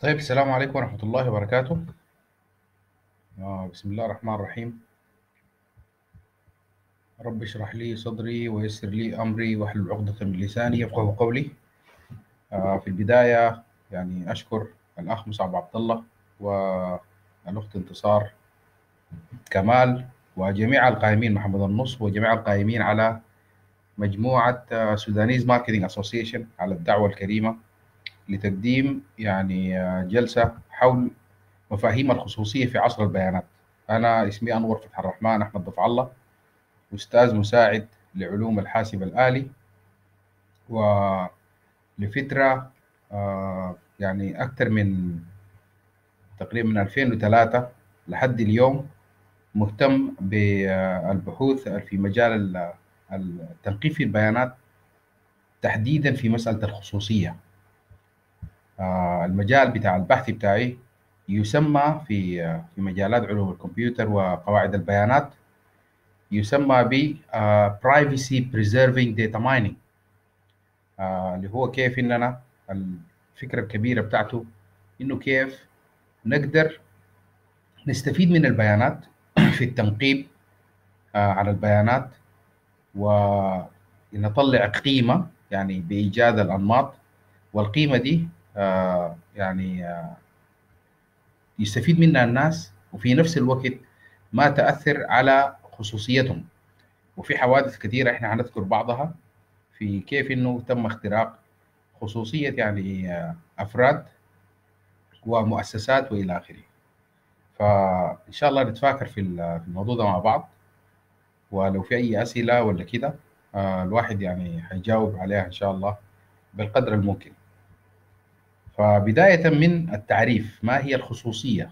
طيب، السلام عليكم ورحمة الله وبركاته. بسم الله الرحمن الرحيم. رب اشرح لي صدري ويسر لي أمري واحلل عقدة من لساني يفقهوا قولي. في البداية يعني أشكر الأخ مصعب عبد الله والأخت انتصار كمال وجميع القائمين، محمد النص وجميع القائمين على مجموعة سودانيز ماركتينج أسوسيشن على الدعوة الكريمة لتقديم يعني جلسة حول مفاهيم الخصوصية في عصر البيانات. أنا اسمي أنور فتح الرحمن أحمد دفع الله، أستاذ مساعد لعلوم الحاسب الآلي، ولفترة يعني أكثر من تقريبا من 2003 لحد اليوم مهتم بالبحوث في مجال التنقيب في البيانات، تحديدا في مسألة الخصوصية. المجال بتاع البحث بتاعي يسمى في مجالات علوم الكمبيوتر وقواعد البيانات، يسمى ب Privacy Preserving Data Mining، اللي هو كيف إننا الفكرة الكبيرة بتاعته إنه كيف نقدر نستفيد من البيانات في التنقيب على البيانات ونطلع قيمة يعني بإيجاد الأنماط، والقيمة دي يعني يستفيد منها الناس وفي نفس الوقت ما تأثر على خصوصيتهم. وفي حوادث كثيرة احنا هنذكر بعضها في كيف انه تم اختراق خصوصية يعني افراد ومؤسسات والى اخره. فان شاء الله نتفاكر في الموضوع ده مع بعض، ولو في اي اسئلة ولا كده الواحد يعني هيجاوب عليها ان شاء الله بالقدر الممكن. فبداية من التعريف، ما هي الخصوصية؟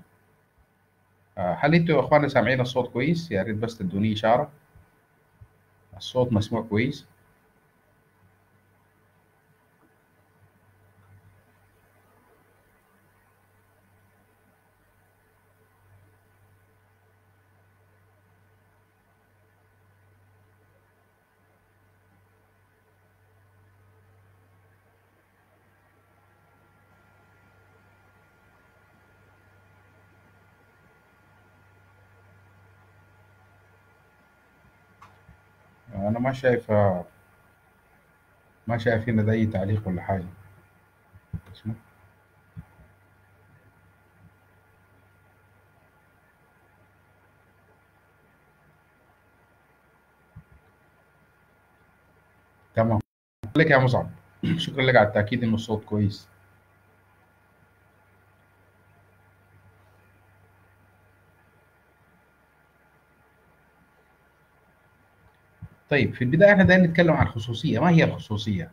هل انتوا يا اخوانا سامعين الصوت كويس؟ يا ريت بس تدوني اشارة. الصوت مسموع كويس؟ أنا ما شايف هنا أي تعليق ولا حاجة. تمام، شكرا لك يا مصعب، شكرا لك على التأكيد إن الصوت كويس. طيب، في البداية احنا دايما نتكلم عن الخصوصية. ما هي الخصوصية؟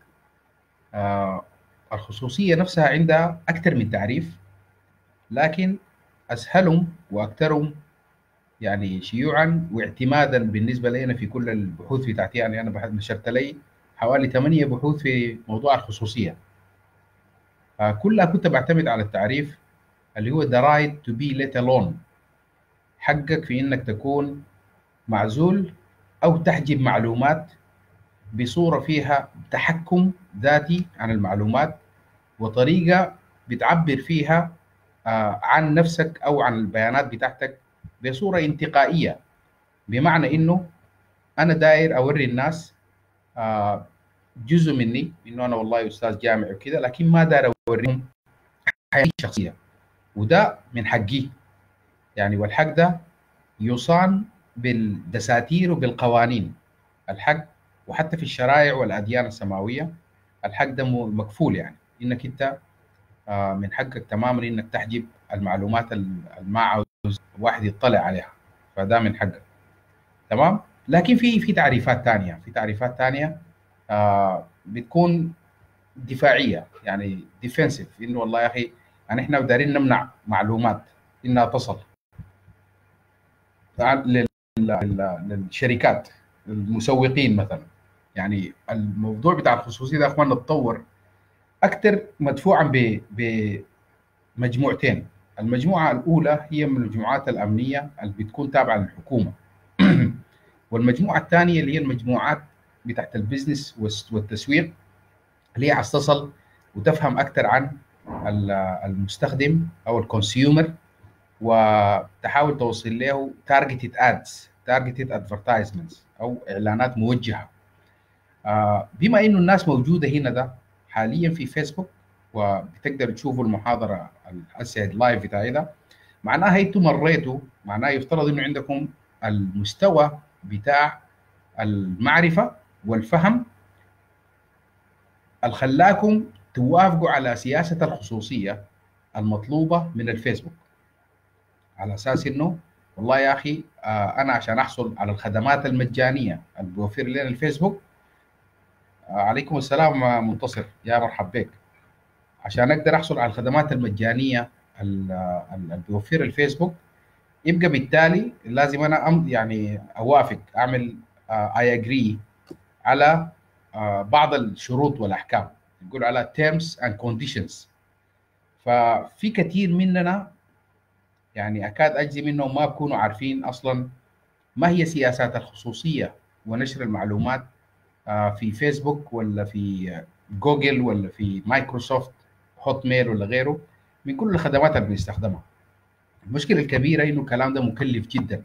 الخصوصية نفسها عندها أكثر من تعريف، لكن أسهلهم وأكثرهم يعني شيوعا واعتمادا بالنسبة لنا في كل البحوث بتاعتي، يعني أنا نشرت لي حوالي 8 بحوث في موضوع الخصوصية، كلها كنت بعتمد على التعريف اللي هو the right to be let alone، حقك في إنك تكون معزول أو تحجب معلومات بصورة فيها تحكم ذاتي عن المعلومات وطريقة بتعبر فيها عن نفسك أو عن البيانات بتاعتك بصورة انتقائية، بمعنى إنه أنا داير أوري الناس جزء مني، إنه أنا والله أستاذ جامعي وكذا، لكن ما داير أوريهم حياتي الشخصية، وده من حقي يعني. والحق ده يصان بالدساتير وبالقوانين، الحق وحتى في الشرائع والأديان السماوية الحق ده مكفول، يعني إنك أنت من حقك تماماً إنك تحجب المعلومات ما عاوز واحد يطلع عليها، فده من حقك تمام. لكن في تعريفات تانية، بتكون دفاعية يعني ديفنسيف، إنه والله يا أخي يعني إحنا دارين نمنع معلومات إنها تصل للشركات، المسوقين مثلا. يعني الموضوع بتاع الخصوصية ده يا اخواننا اتطور اكثر مدفوعا بمجموعتين. المجموعة الاولى هي من المجموعات الامنية اللي بتكون تابعة للحكومة، والمجموعة الثانية اللي هي المجموعات بتاعت البيزنس والتسويق، اللي هي عايز تصل وتفهم اكثر عن المستخدم او الكونسيومر، وتحاول توصل له تارجتد ادز، تارجتد ادفرتايزمنتس او اعلانات موجهه. بما انه الناس موجوده هنا ده حاليا في فيسبوك، وبتقدر تشوفوا المحاضره هسه اللايف بتاعي ده، معناها انتم مريتوا، معناها يفترض انه عندكم المستوى بتاع المعرفه والفهم الخلاكم توافقوا على سياسه الخصوصيه المطلوبه من الفيسبوك، على اساس انه والله يا اخي انا عشان احصل على الخدمات المجانيه اللي بيوفر لنا الفيسبوك. عليكم السلام منتصر، يا مرحب بك. عشان اقدر احصل على الخدمات المجانيه اللي بيوفر الفيسبوك، يبقى بالتالي لازم انا يعني اوافق، اعمل اي اجري على بعض الشروط والاحكام، نقول على terms and conditions. ففي كثير مننا يعني اكاد اجزم منهم ما بكونوا عارفين اصلا ما هي سياسات الخصوصيه ونشر المعلومات في فيسبوك ولا في جوجل ولا في مايكروسوفت هوت ميل ولا غيره من كل الخدمات اللي بنستخدمها. المشكله الكبيره انه الكلام ده مكلف جدا،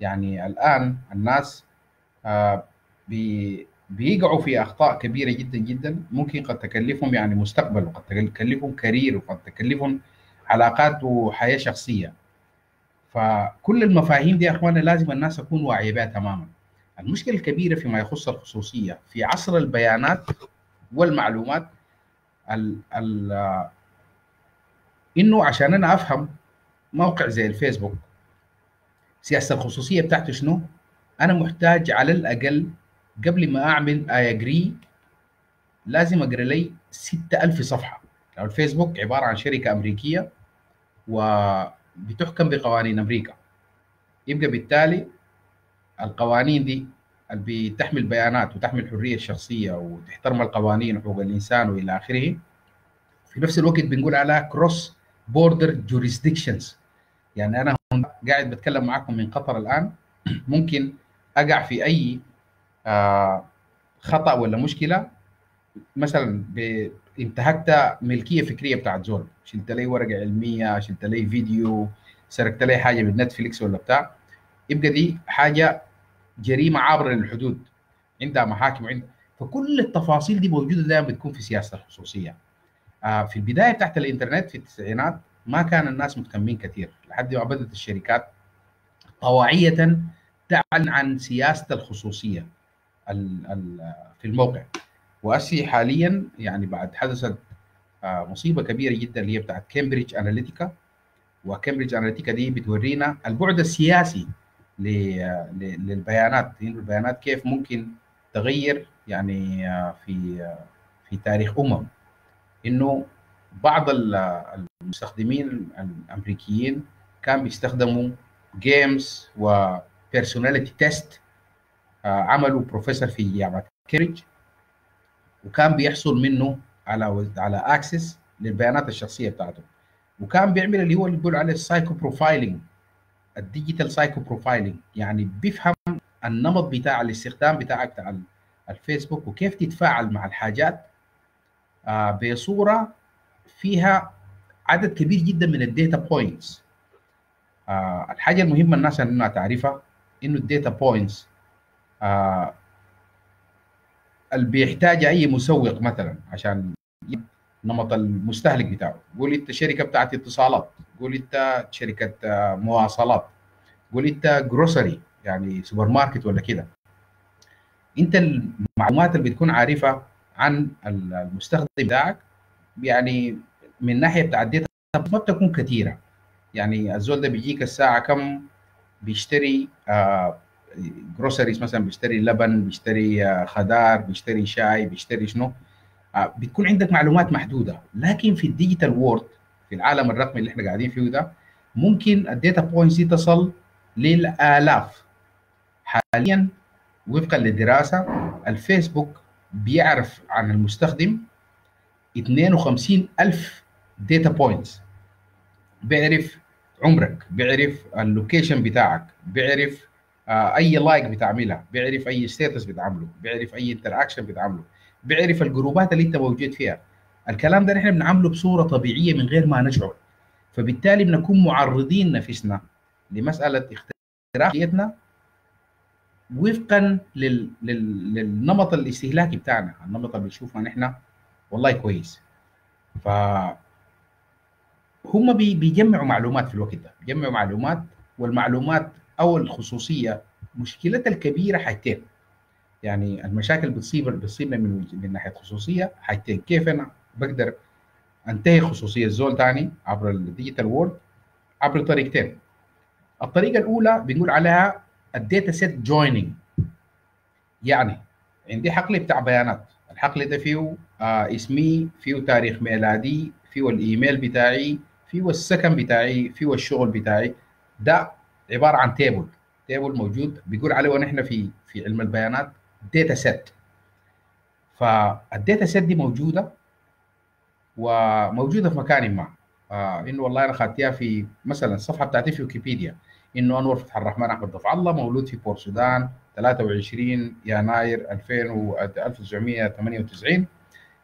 يعني الان الناس بيقعوا في اخطاء كبيره جدا جدا، ممكن قد تكلفهم يعني مستقبل، وقد تكلفهم كارير، وقد تكلفهم علاقات وحياه شخصيه. فكل المفاهيم دي يا اخوانا لازم الناس تكون واعيه بها تماما. المشكله الكبيره فيما يخص الخصوصيه في عصر البيانات والمعلومات انه عشان انا افهم موقع زي الفيسبوك سياسه الخصوصيه بتاعته شنو، انا محتاج على الاقل قبل ما اعمل اي اجري لازم اقرا لي 6000 صفحه. لو الفيسبوك عباره عن شركه امريكيه وبتحكم بقوانين امريكا، يبقى بالتالي القوانين دي اللي بتحمي البيانات وتحمي الحريه الشخصيه وتحترم القوانين وحقوق الانسان والى اخره، في نفس الوقت بنقول على كروس بوردر جوريسدكشنز. يعني انا قاعد بتكلم معاكم من قطر الان، ممكن اقع في اي خطا ولا مشكله، مثلا انتهكت ملكيه فكريه بتاعت زول، شلت لي ورقه علميه، شلت لي فيديو، سرقت لي حاجه من نتفليكس ولا بتاع، يبقى دي حاجه جريمه عابره للحدود عندها محاكم وعندها، فكل التفاصيل دي موجوده دائما بتكون في سياسه الخصوصيه. في البدايه بتاعت الانترنت في التسعينات ما كان الناس مهتمين كثير، لحد ما بدات الشركات طواعيه تعلن عن سياسه الخصوصيه في الموقع. وأسي حاليا يعني بعد حدثت مصيبه كبيره جدا اللي هي بتاعت كامبريدج اناليتيكا، وكامبريدج اناليتيكا دي بتورينا البعد السياسي للبيانات، يعني البيانات كيف ممكن تغير يعني في تاريخ انه بعض المستخدمين الامريكيين كان بيستخدموا جيمز وبيرسوناليتي تيست، عملوا بروفيسور في جامعه كامبريدج وكان بيحصل منه على اكسس للبيانات الشخصيه بتاعته، وكان بيعمل اللي هو اللي بيقول عليه السايكو بروفايلنج، الديجيتال سايكو بروفايلنج، يعني بيفهم النمط بتاع الاستخدام بتاعك بتاع الفيسبوك وكيف تتفاعل مع الحاجات بصوره فيها عدد كبير جدا من الداتا بوينتس. الحاجه المهمه الناس انها تعرفها انه الداتا بوينتس اللي بيحتاج اي مسوق مثلا عشان نمط المستهلك بتاعه، قول انت شركه بتاعت اتصالات، قول انت شركه مواصلات، قول انت جروسري يعني سوبر ماركت ولا كده، انت المعلومات اللي بتكون عارفها عن المستخدم بتاعك يعني من ناحيه بتاعت الداتا ما بتكون كثيره. يعني الزول ده بيجيك الساعه كم بيشتري جروسريز مثلا، بيشتري لبن، بيشتري خضار، بيشتري شاي، بيشتري شنو، بتكون عندك معلومات محدوده. لكن في الديجيتال وورد، في العالم الرقمي اللي احنا قاعدين فيه ده، ممكن الداتا بوينتس دي تصل للالاف. حاليا وفقا للدراسه الفيسبوك بيعرف عن المستخدم 52000 داتا بوينتس، بيعرف عمرك، بيعرف اللوكيشن بتاعك، بيعرف اي لايك بتعملها، بيعرف اي ستاتس بتعمله، بيعرف اي انتراكشن بتعمله، بيعرف الجروبات اللي انت موجود فيها، الكلام ده نحن بنعمله بصوره طبيعيه من غير ما نشعر، فبالتالي بنكون معرضين نفسنا لمساله اختراعاتنا وفقا للنمط الاستهلاكي بتاعنا، النمط اللي بنشوفه نحن والله كويس. ف هم بيجمعوا معلومات في الوقت ده، بيجمعوا معلومات، والمعلومات او الخصوصيه مشكلتها الكبيره حاجتين. يعني المشاكل بتصيبنا من ناحيه خصوصيه حاجتين، كيف انا بقدر انتهي خصوصيه الزول ثاني عبر الديجيتال وورد عبر طريقتين. الطريقه الاولى بنقول عليها الداتا سيت جويننج، يعني عندي حقل بتاع بيانات، الحقل ده فيه اسمي، فيه تاريخ ميلادي، فيه الايميل بتاعي، فيه السكن بتاعي، فيه الشغل بتاعي. ده عباره عن تيبل، تيبل موجود بيقول عليه ونحن في علم البيانات داتا سيت. فالداتا سيت دي موجوده وموجوده في مكان ما، انه والله انا خدتها في مثلا الصفحه بتاعتي في ويكيبيديا، انه انور فتح الرحمن احمد دفع الله مولود في بور السودان 23 يناير 1998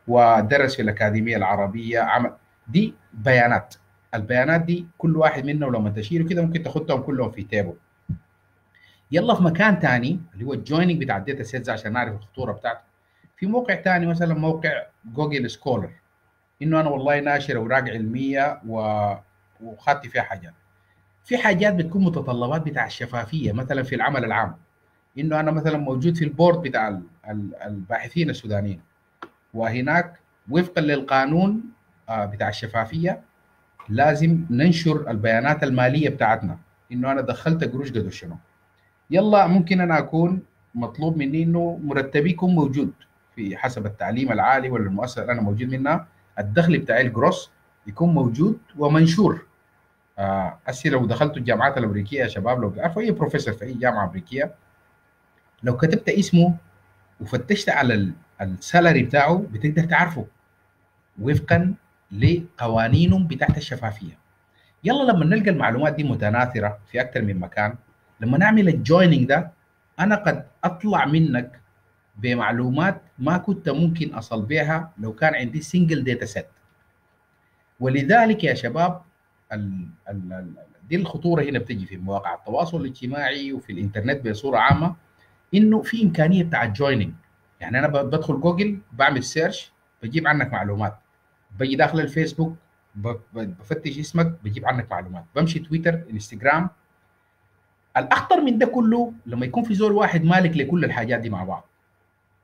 ودرس في الاكاديميه العربيه عمل. دي بيانات، البيانات دي كل واحد منهم لما تشيله كده ممكن تاخدهم كلهم في تيبل. يلا في مكان ثاني اللي هو الجويننج بتاع الداتا سيتز عشان نعرف الخطوره بتاعته، في موقع ثاني مثلا موقع جوجل سكولر، انه انا والله ناشر اوراق علميه وخدت فيها حاجات. في حاجات بتكون متطلبات بتاع الشفافيه مثلا في العمل العام، انه انا مثلا موجود في البورد بتاع الباحثين السودانيين، وهناك وفقا للقانون بتاع الشفافيه لازم ننشر البيانات الماليه بتاعتنا، انه انا دخلت قروش قد شنو. يلا ممكن انا اكون مطلوب مني انه مرتبي يكون موجود في حسب التعليم العالي ولا المؤسسه اللي انا موجود منها، الدخل بتاعي الجروس يكون موجود ومنشور. هسه لو دخلتوا الجامعات الامريكيه يا شباب، لو بتعرفوا اي بروفيسور في اي جامعه امريكيه، لو كتبت اسمه وفتشت على السالري بتاعه بتقدر تعرفه وفقا لقوانينهم بتاعت الشفافيه. يلا لما نلقى المعلومات دي متناثره في اكثر من مكان، لما نعمل الجويننج ده انا قد اطلع منك بمعلومات ما كنت ممكن اصل بيها لو كان عندي سنجل داتا سيت. ولذلك يا شباب دي الخطوره هنا بتجي في مواقع التواصل الاجتماعي وفي الانترنت بصوره عامه، انه في امكانيه بتاع الجويننج. يعني انا بدخل جوجل بعمل سيرش بجيب عنك معلومات، بجي داخل الفيسبوك بفتش اسمك بجيب عنك معلومات، بمشي تويتر انستغرام. الاخطر من ده كله لما يكون في زول واحد مالك لكل الحاجات دي مع بعض.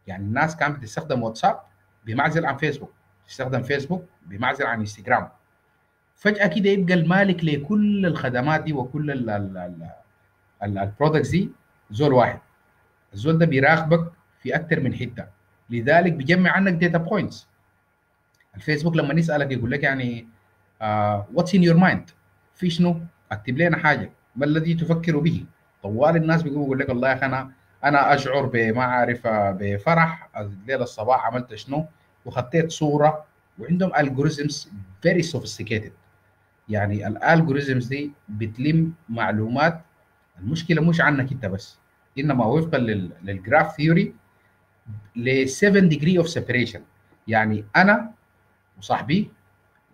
يعني الناس كانت بتستخدم واتساب بمعزل عن فيسبوك، تستخدم فيسبوك بمعزل عن انستغرام، فجاه كده يبقى المالك لكل الخدمات دي وكل البرودكتس دي زول واحد. الزول ده بيراقبك في اكثر من حته، لذلك بيجمع عنك داتا بوينتس. الفيسبوك لما نسالك يقول لك يعني واتس ان يور مايند، في شنو؟ اكتب لنا حاجه، ما الذي تفكر به؟ طوال الناس بيقوموا يقول لك والله يا اخي انا اشعر بما اعرف بفرح الليله الصباح عملت شنو وخطيت صوره. وعندهم الجوريزمز فيري سوفيستيكيتد، يعني الالجوريزمز دي بتلم معلومات. المشكله مش عنك انت بس، انما وفقا للجراف ثيوري ل 7 ديجري اوف سيبريشن، يعني انا وصاحبي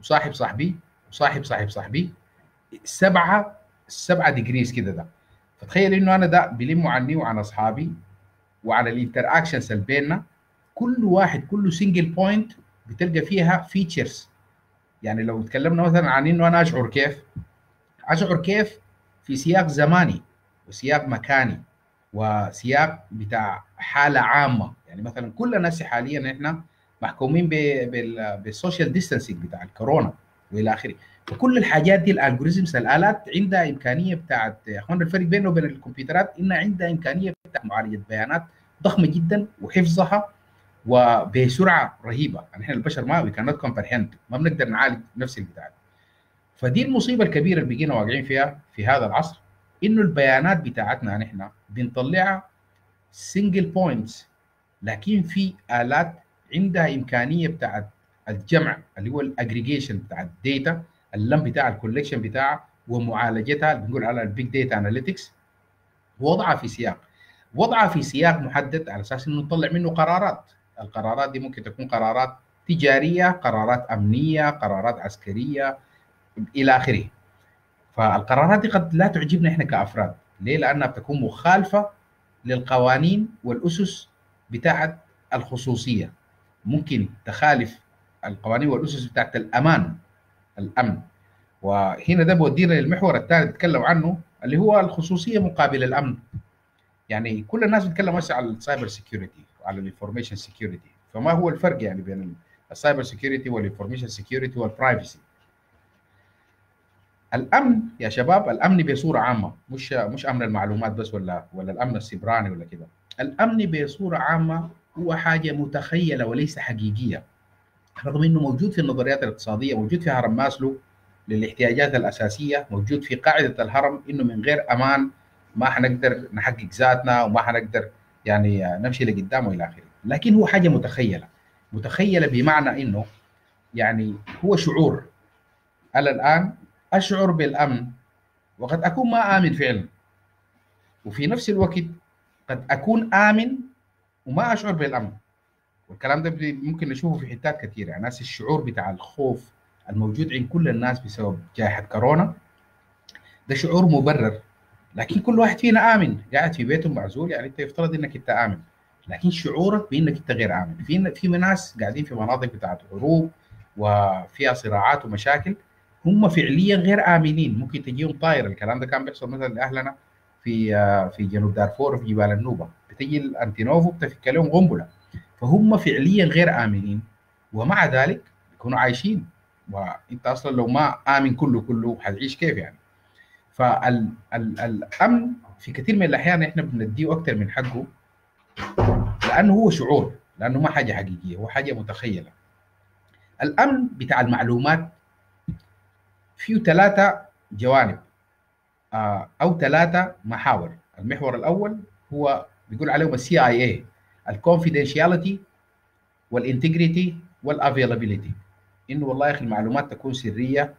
وصاحب صاحبي وصاحب صاحب صاحبي 7 ديجريز كده. ده فتخيل انه انا ده بلموا عني وعن اصحابي وعلى الانتراكشنز اللي بيننا، كل واحد كله سنجل بوينت بتلقى فيها فيتشرز. يعني لو اتكلمنا مثلا عن انه انا اشعر كيف في سياق زماني وسياق مكاني وسياق بتاع حاله عامه. يعني مثلا كل الناس حاليا احنا محكومين بالسوشيال ديستانسينج بتاع الكورونا والى اخره، وكل الحاجات دي الالجوريزمز الالات عندها امكانيه بتاعت يا اخوان، الفرق بينه وبين الكمبيوترات انها عندها امكانيه بتاعت معالجه بيانات ضخمه جدا وحفظها وبسرعه رهيبه. يعني احنا البشر ما كانت كومبرهند، ما بنقدر نعالج نفس البتاع. فدي المصيبه الكبيره اللي بقينا واقعين فيها في هذا العصر، انه البيانات بتاعتنا نحن بنطلعها سنجل بوينتس، لكن في الات عندها امكانيه بتاعت الجمع اللي هو الاجريجيشن بتاع الداتا، اللم بتاع الكولكشن بتاعها ومعالجتها اللي بنقول على البيج داتا اناليتكس، وضعها في سياق محدد على اساس انه نطلع منه قرارات. القرارات دي ممكن تكون قرارات تجارية، قرارات أمنية، قرارات عسكرية إلى آخره. فالقرارات دي قد لا تعجبنا إحنا كأفراد. ليه؟ لأنها بتكون مخالفة للقوانين والأسس بتاعت الخصوصية. ممكن تخالف القوانين والأسس بتاعت الأمن. وهنا ده بودينا للمحور الثالث بتكلم عنه اللي هو الخصوصية مقابل الأمن. يعني كل الناس بتتكلم هسه على السايبر سيكيورتي وعلى الانفورميشن سيكيورتي، فما هو الفرق يعني بين السايبر سيكيورتي والانفورميشن سيكيورتي والبرايفسي؟ الأمن يا شباب، الأمن بصورة عامة، مش أمن المعلومات بس ولا الأمن السيبراني ولا كده. الأمن بصورة عامة هو حاجة متخيلة وليس حقيقية، رغم إنه موجود في النظريات الاقتصادية، موجود في هرم ماسلو للاحتياجات الأساسية، موجود في قاعدة الهرم إنه من غير أمان ما حنقدر نحقق ذاتنا وما حنقدر يعني نمشي لقدام والى اخره. لكن هو حاجه متخيله بمعنى انه يعني هو شعور. انا الان اشعر بالامن وقد اكون ما امن فعلا، وفي نفس الوقت قد اكون امن وما اشعر بالامن. والكلام ده ممكن نشوفه في حتات كثيره، يعني ناس الشعور بتاع الخوف الموجود عند كل الناس بسبب جائحه كورونا ده شعور مبرر، لكن كل واحد فينا آمن، قاعد في بيته معزول، يعني أنت يفترض إنك أنت آمن، لكن شعورك بإنك أنت غير آمن. في ناس قاعدين في مناطق بتاعت حروب وفيها صراعات ومشاكل، هم فعليا غير آمنين، ممكن تجيهم طائرة. الكلام ده كان بيحصل مثلا لأهلنا في جنوب دارفور وفي جبال النوبة، بتجي الأنتينوفو بتفك لهم قنبلة، فهم فعليا غير آمنين، ومع ذلك بيكونوا عايشين. وأنت أصلا لو ما آمن كله هتعيش كيف يعني؟ فالأمن في كثير من الأحيان إحنا بنديه أكثر من حقه، لأنه هو شعور، لأنه ما حاجة حقيقية، هو حاجة متخيلة. الأمن بتاع المعلومات فيه 3 جوانب أو 3 محاور. المحور الأول هو بيقول عليهم CIA، الconfidentiality والintegrity والavailability، إنه والله يا أخي المعلومات تكون سرية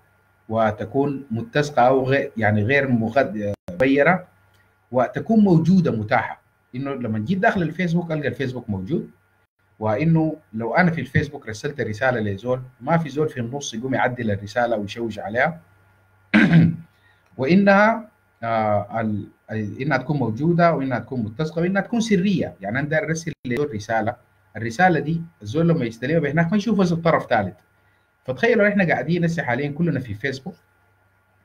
وتكون متسقه او يعني غير مغيره، وتكون موجوده متاحه. انه لما جيت داخل الفيسبوك القى الفيسبوك موجود، وانه لو انا في الفيسبوك رسلت رساله لزول ما في زول في النص يقوم يعدل الرساله ويشوش عليها وانها انها تكون موجوده وانها تكون متسقه وانها تكون سريه. يعني انا داير ارسل لزول رساله، الرساله دي الزول لما يستلمها هناك ما يشوفها الطرف ثالث. فتخيلوا احنا قاعدين هسه حاليا كلنا في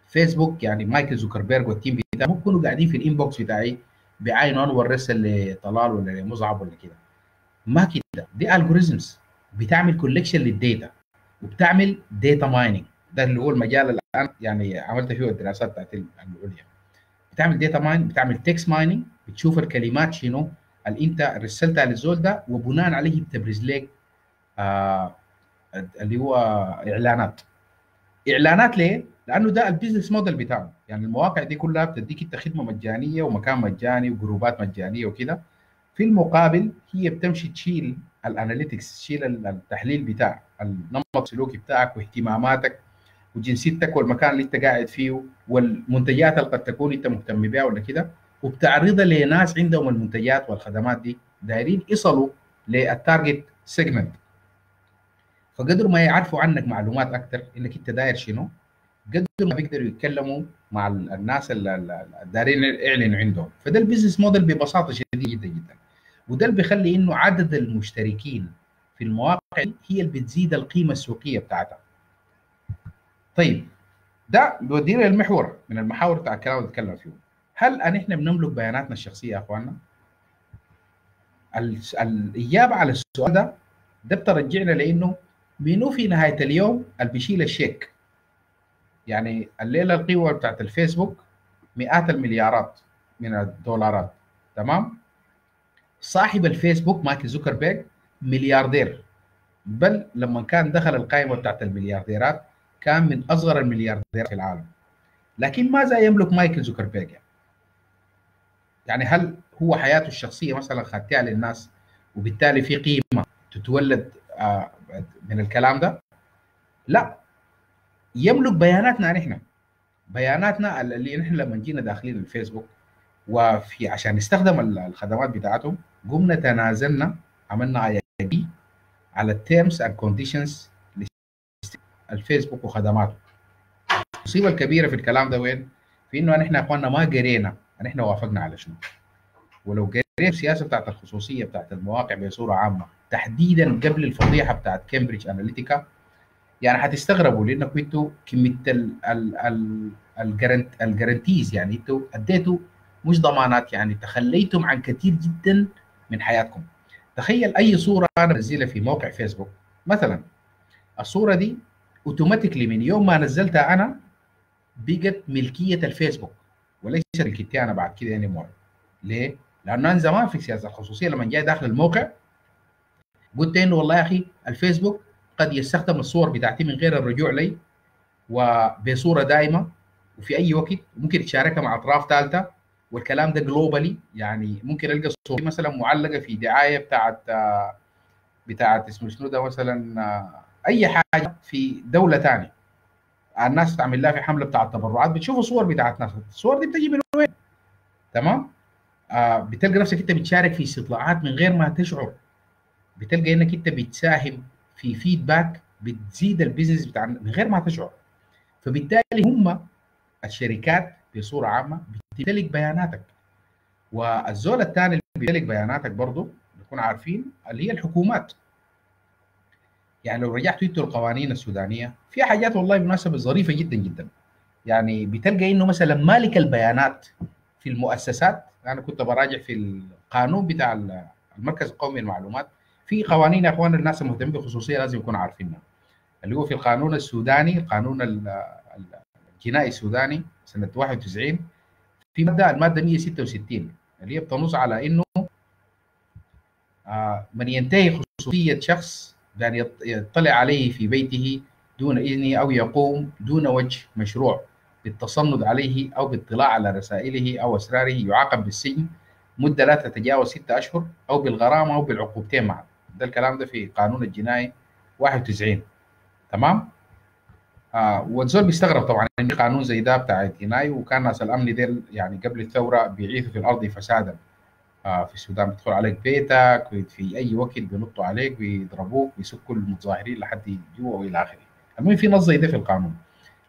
فيسبوك، يعني مايكل زوكربيرج والتيم بتاعه ممكن يكونوا قاعدين في الانبوكس بتاعي بعينهم ورسل لطلال ولا لمصعب ولا كده. ما كده، دي الجوريزمز بتعمل كولكشن للداتا وبتعمل داتا مايننج، ده اللي هو المجال الان يعني عملت فيه الدراسات بتاعت العليا. بتعمل داتا ماين، بتعمل تكست مايننج، بتشوف الكلمات شنو اللي انت رسلتها للزول ده، وبناء عليه بتبرز لك اللي هو اعلانات. ليه؟ لانه ده البيزنس موديل بتاعه. يعني المواقع دي كلها بتديك انت خدمه مجانيه ومكان مجاني وجروبات مجانيه وكده، في المقابل هي بتمشي تشيل الاناليتكس، تشيل التحليل بتاع النمط السلوكي بتاعك واهتماماتك وجنسيتك والمكان اللي انت قاعد فيه والمنتجات اللي قد تكون انت مهتم بها ولا كده، وبتعرضها لناس عندهم المنتجات والخدمات دي دايرين يصلوا للتارجت سيجمنت. فقدر ما يعرفوا عنك معلومات اكثر انك انت داير شنو، قدر ما بيقدروا يتكلموا مع الناس الدارين الاعلن عندهم. فده البيزنس موديل ببساطه شديده جدا، وده اللي بيخلي انه عدد المشتركين في المواقع هي اللي بتزيد القيمه السوقيه بتاعتها. طيب ده بيودينا للمحور من المحاور بتاع الكلام اللي بنتكلم فيه. هل احنا بنملك بياناتنا الشخصيه يا اخواننا؟ الاجابه على السؤال ده بترجعنا لانه منو في نهاية اليوم اللي بيشيل الشيك؟ يعني الليلة القوة بتاعت الفيسبوك مئات المليارات من الدولارات، تمام؟ صاحب الفيسبوك مارك زوكربيرج ملياردير، بل لما كان دخل القائمة بتاعت المليارديرات كان من أصغر المليارديرات في العالم. لكن ماذا يملك مايكل زوكربيرج؟ يعني هل هو حياته الشخصية مثلا خدتها للناس وبالتالي في قيمة تتولد من الكلام ده؟ لا، يملك بياناتنا نحن، بياناتنا اللي نحن لما جينا داخلين الفيسبوك وفي عشان نستخدم الخدمات بتاعتهم قمنا تنازلنا، عملنا IID على التيرمز اند كونديشنز الفيسبوك وخدماته. المصيبه الكبيره في الكلام ده وين؟ في انه احنا يا اخواننا ما قرينا احنا وافقنا على شنو. ولو قرينا السياسه بتاعت الخصوصيه بتاعت المواقع بصوره عامه، تحديدا قبل الفضيحه بتاعت كامبريدج اناليتيكا، يعني هتستغربوا لانكم انتوا كميه الجرانتيز، يعني انتوا اديتوا مش ضمانات، يعني تخليتم عن كثير جدا من حياتكم. تخيل اي صوره انا بنزلها في موقع فيسبوك مثلا، الصوره دي اوتوماتيكلي من يوم ما نزلتها انا بقت ملكيه الفيسبوك وليس ملكيتي انا بعد كده اني مور. ليه؟ لانه انا زمان في السياسه الخصوصيه لما جاي داخل الموقع قلت انه والله يا اخي الفيسبوك قد يستخدم الصور بتاعتي من غير الرجوع لي وبصوره دائمه وفي اي وقت، ممكن تشاركها مع اطراف ثالثه، والكلام ده جلوبالي، يعني ممكن القى صوري مثلا معلقه في دعايه بتاعت اسمه شنو ده مثلا، اي حاجه في دوله ثانيه الناس تعمل لها في حمله بتاعت تبرعات، بتشوفوا صور بتاعت ناس، الصور دي بتجي من وين؟ تمام؟ بتلقى نفسك انت بتشارك في استطلاعات من غير ما تشعر، بتلقى انك انت بتساهم في فيدباك بتزيد البيزنس بتاع من غير ما تشعر. فبالتالي هم الشركات بصوره عامه بتمتلك بياناتك، والزول الثاني اللي بيمتلك بياناتك برضه نكون عارفين اللي هي الحكومات. يعني لو رجعتوا انتوا القوانين السودانيه فيها حاجات والله بالمناسبه ظريفه جدا جدا، يعني بتلقى انه مثلا مالك البيانات في المؤسسات، انا كنت براجع في القانون بتاع المركز القومي للمعلومات، في قوانين يا اخوان الناس المهتمين بالخصوصيه لازم يكونوا عارفينها، اللي هو في القانون السوداني، القانون الجنائي السوداني سنه 91، في الماده 166 اللي هي بتنص على انه من ينتهي خصوصيه شخص بان يطلع عليه في بيته دون اذنه او يقوم دون وجه مشروع بالتصند عليه او بالاطلاع على رسائله او اسراره يعاقب بالسجن مده لا تتجاوز 6 أشهر او بالغرامه او بالعقوبتين معا. ده الكلام ده في قانون الجنائي 91. تمام؟ والزول بيستغرب طبعا ان قانون زي ده بتاع الجنائي، وكان ناس الامن ديل يعني قبل الثوره بيعيثوا في الارض فسادا في السودان، بيدخل عليك بيتك في اي وقت، بينطوا عليك، بيضربوك، بيسكوا المتظاهرين لحد جوا والى اخره. المهم في نص زي ده في القانون.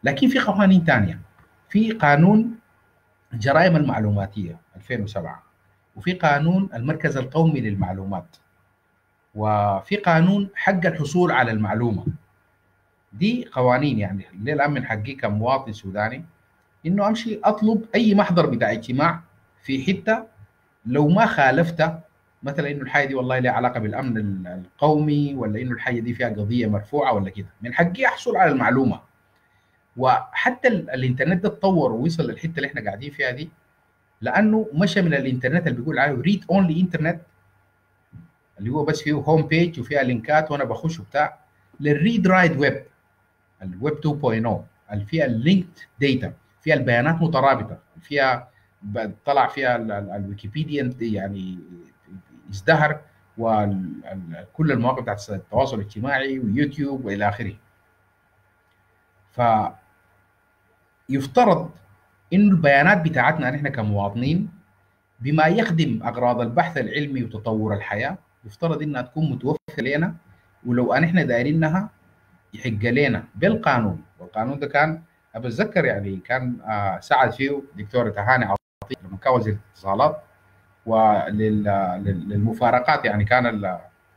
لكن في قوانين ثانيه، في قانون الجرائم المعلوماتيه 2007، وفي قانون المركز القومي للمعلومات، وفي قانون حق الحصول على المعلومه. دي قوانين يعني اللي الان من حقي كمواطن سوداني انه امشي اطلب اي محضر بتاع اجتماع في حته، لو ما خالفته مثلا انه الحاجه دي والله لها علاقه بالامن القومي، ولا انه الحاجه دي فيها قضيه مرفوعه ولا كده، من حقي احصل على المعلومه. وحتى الانترنت ده اتطور ووصل للحته اللي احنا قاعدين فيها دي، لانه مشى من الانترنت اللي بيقول عليه ريد اونلي انترنت، اللي هو بس فيه هوم بيج وفيها لينكات وانا بخش وبتاع، للريد رايت ويب، الويب 2.0 اللي فيها اللينكد داتا، فيها البيانات مترابطه، فيها طلع فيها الويكيبيديا يعني ازدهر، وكل المواقع بتاعت التواصل الاجتماعي ويوتيوب والى اخره. فيفترض انه البيانات بتاعتنا نحن كمواطنين بما يخدم اغراض البحث العلمي وتطور الحياه، يفترض انها تكون متوفره لنا، ولو نحن دايرينها يحق لنا بالقانون. والقانون ده كان بتذكر يعني كان ساعد فيه دكتوره هاني عطيه لما كان وزير الاتصالات، وللمفارقات يعني كان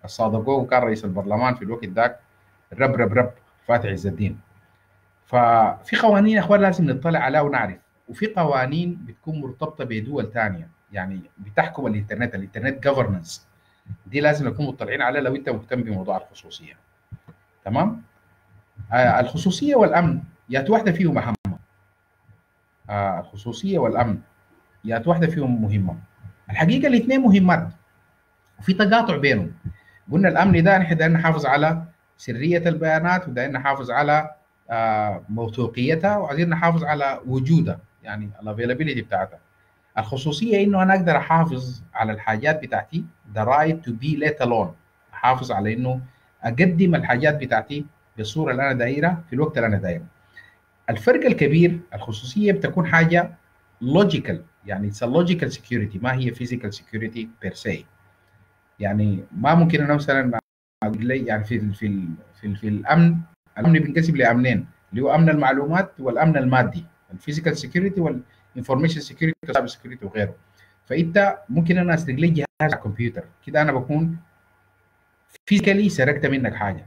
الصادقو وكان رئيس البرلمان في الوقت ذاك رب فاتح عز الدين. ففي قوانين يا اخوان لازم نطلع عليها ونعرف، وفي قوانين بتكون مرتبطه بدول ثانيه يعني بتحكم الانترنت جوفرنس، دي لازم نكون مطلعين عليها لو انت مهتم بموضوع الخصوصيه. تمام؟ الخصوصيه والامن يات واحده فيهم مهمه، الخصوصيه والامن يات واحده فيهم مهمه، الحقيقه الاثنين مهمات وفي تقاطع بينهم. قلنا الامن ده نحن نحافظ على سريه البيانات، وده نحافظ على موثوقيتها، وعايزين نحافظ على وجودها يعني الافيلابيلتي بتاعتها. الخصوصيه انه انا اقدر احافظ على الحاجات بتاعتي، ذا رايت تو بي ليت الون، احافظ على انه اقدم الحاجات بتاعتي بالصوره اللي انا دايرها في الوقت اللي انا دايره. الفرق الكبير، الخصوصيه بتكون حاجه لوجيكال، يعني اتس لوجيكال سكيورتي، ما هي فيزيكال سكيورتي بير سي. يعني ما ممكن انا مثلا هتلاقي يعني في الامن بينقسم لامنين، اللي هو امن المعلومات والامن المادي، الفيزيكال سيكيورتي والانفورميشن سيكيورتي والسايبر سيكيورتي وغيره. فانت ممكن انا استغل جهاز على الكمبيوتر كده، انا بكون فيزيكالي سرقت منك حاجه،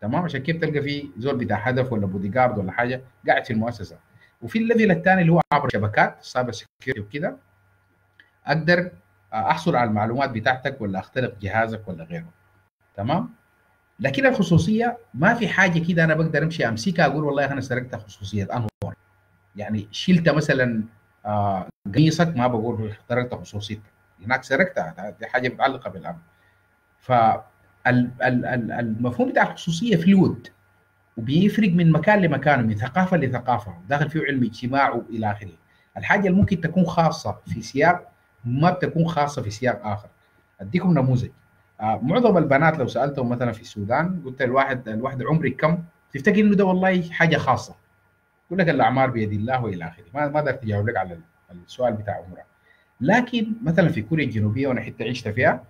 تمام؟ عشان كده بتلقى في زول بتاع هدف ولا بودي جارد ولا حاجه قاعد في المؤسسه. وفي الليفل الثاني اللي هو عبر شبكات السايبر سيكيورتي وكده، اقدر احصل على المعلومات بتاعتك ولا اخترق جهازك ولا غيره، تمام؟ لكن الخصوصيه ما في حاجه كده انا بقدر امشي امسكها اقول والله انا سرقت خصوصيه انور، يعني شلت مثلا قميصك ما بقول سرقت خصوصيتك، هناك سرقتها، دي حاجه متعلقه بالامن. فالمفهوم بتاع الخصوصيه فلويد وبيفرق من مكان لمكان ومن ثقافه لثقافه، داخل فيه علم اجتماع والى اخره. الحاجه اللي ممكن تكون خاصه في سياق ما بتكون خاصه في سياق اخر. اديكم نموذج. معظم البنات لو سالتهم مثلا في السودان قلت الواحد عمرك كم؟ تفتكر انه ده والله حاجه خاصه. يقول لك الاعمار بيد الله والى اخره، ما قدرت اجاوب لك على السؤال بتاع عمرها. لكن مثلا في كوريا الجنوبيه وانا حتى عشت فيها،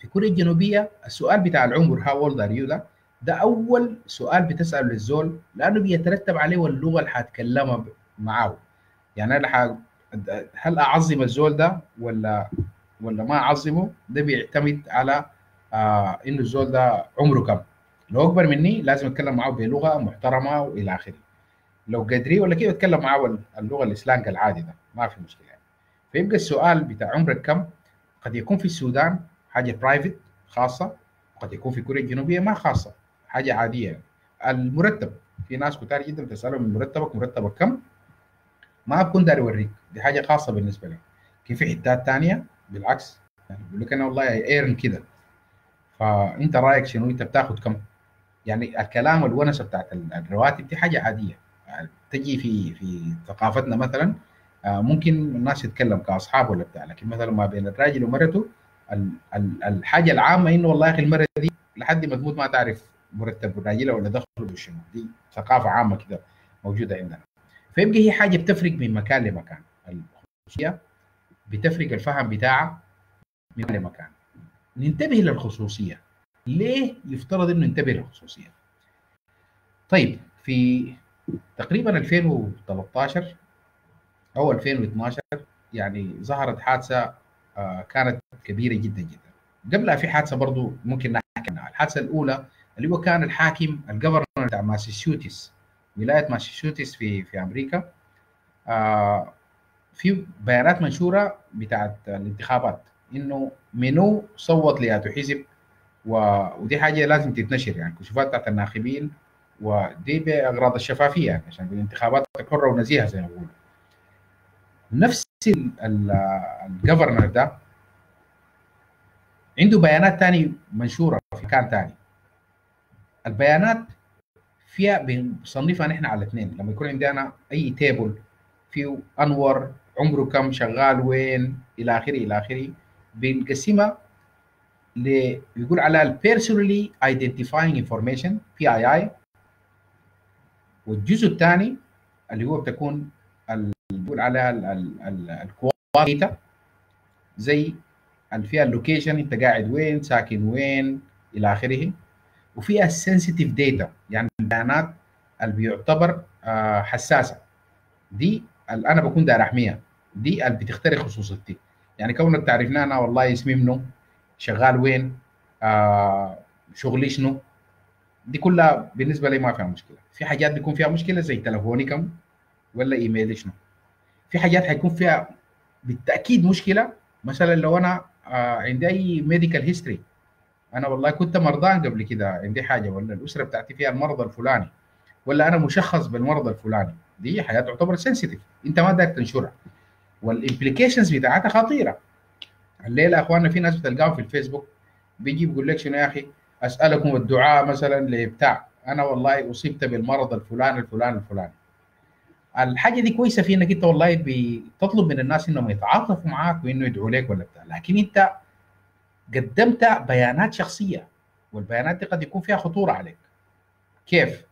في كوريا الجنوبيه السؤال بتاع العمر هاو اولد ار يو ده اول سؤال بتساله للزول، لانه بيترتب عليه اللغه اللي حتكلمها معاه. يعني انا هل اعظم الزول ده ولا ما اعظمه، ده بيعتمد على انه الزول ده عمره كم. لو اكبر مني لازم اتكلم معاه بلغه محترمه والى اخره، لو قدري ولا كيف اتكلم معاه اللغه الاسلانج العادي ده ما في مشكله يعني. فيبقى السؤال بتاع عمرك كم قد يكون في السودان حاجه برايفت خاصه، وقد يكون في كوريا الجنوبيه ما خاصه، حاجه عاديه. المرتب في ناس كتار جدا بتسالهم من مرتبك كم، ما بكون داري اوريك، دي حاجه خاصه بالنسبه لك. كيف في حتات ثانيه بالعكس، يعني بيقول لك انا والله ايرن كده، فانت رايك شنو، انت بتاخد كم؟ يعني الكلام والونسه بتاعت الرواتب دي حاجه عاديه، يعني تجي في ثقافتنا مثلا. ممكن الناس يتكلم كاصحاب ولا بتاع، لكن مثلا ما بين الراجل ومرته الحاجه العامه انه والله يا اخي المره دي لحد ما تموت ما تعرف مرتب راجلها ولا دخله شنو، دي ثقافه عامه كده موجوده عندنا. فيبقى هي حاجه بتفرق من مكان لمكان، الخصوصيه بتفرق الفهم بتاعها من مكان لمكان. ننتبه للخصوصيه، ليه يفترض انه ننتبه للخصوصيه؟ طيب في تقريبا 2013 او 2012 يعني ظهرت حادثه كانت كبيره جدا جدا. قبلها في حادثه برضه ممكن نحكي عنها. الحادثه الاولى اللي هو كان الحاكم الجفرنر بتاع ماساتشوستس، ولايه ماساتشوستس في امريكا، في بيانات منشوره بتاعت الانتخابات انه منو صوت لياتو حزب، ودي حاجه لازم تتنشر، يعني كشوفات بتاعت الناخبين، ودي باغراض الشفافيه يعني عشان الانتخابات حره ونزيهه زي ما بيقولوا. نفس الجفرنر ده عنده بيانات ثانيه منشوره في مكان ثاني. البيانات فيها بنصنفها نحن على اثنين، لما يكون عندي انا اي تيبل فيه انور عمره كم، شغال وين، الى اخره الى اخره، بنقسمها بيقول على البيرسونالي ايدنتيفاينج انفورميشن بي اي اي، والجزء الثاني اللي هو بتكون بيقول على الكواليتا زي فيها اللوكيشن، انت قاعد وين، ساكن وين، الى اخره. وفيها السنسيتيف داتا، يعني البيانات اللي بيعتبر حساسه، دي اللي انا بكون داير احميها، دي اللي بتخترق خصوصيتي. يعني كونك تعرفنا انا والله اسمي منو، شغال وين، شغلي شنو، دي كلها بالنسبه لي ما فيها مشكله. في حاجات بيكون فيها مشكله زي تليفوني كم ولا ايميلي شنو. في حاجات هيكون فيها بالتاكيد مشكله، مثلا لو انا عندي اي ميديكال هيستوري، انا والله كنت مرضان قبل كده، عندي حاجه، ولا الاسره بتاعتي فيها المرض الفلاني، ولا انا مشخص بالمرض الفلاني، دي حاجه تعتبر سنسيتيف انت ما قادر تنشرها، والامبليكيشنز بتاعتها خطيره. الليله اخواننا في ناس بتلقاهم في الفيسبوك بيجي بيقول لك شنو يا اخي، اسالكم الدعاء مثلا لبتاع، انا والله اصبت بالمرض الفلاني الفلاني الفلاني. الحاجه دي كويسه في انك انت والله بتطلب من الناس انهم يتعاطفوا معاك وانه يدعوا لك ولا بتاع، لكن انت قدمت بيانات شخصيه، والبيانات دي قد يكون فيها خطوره عليك. كيف؟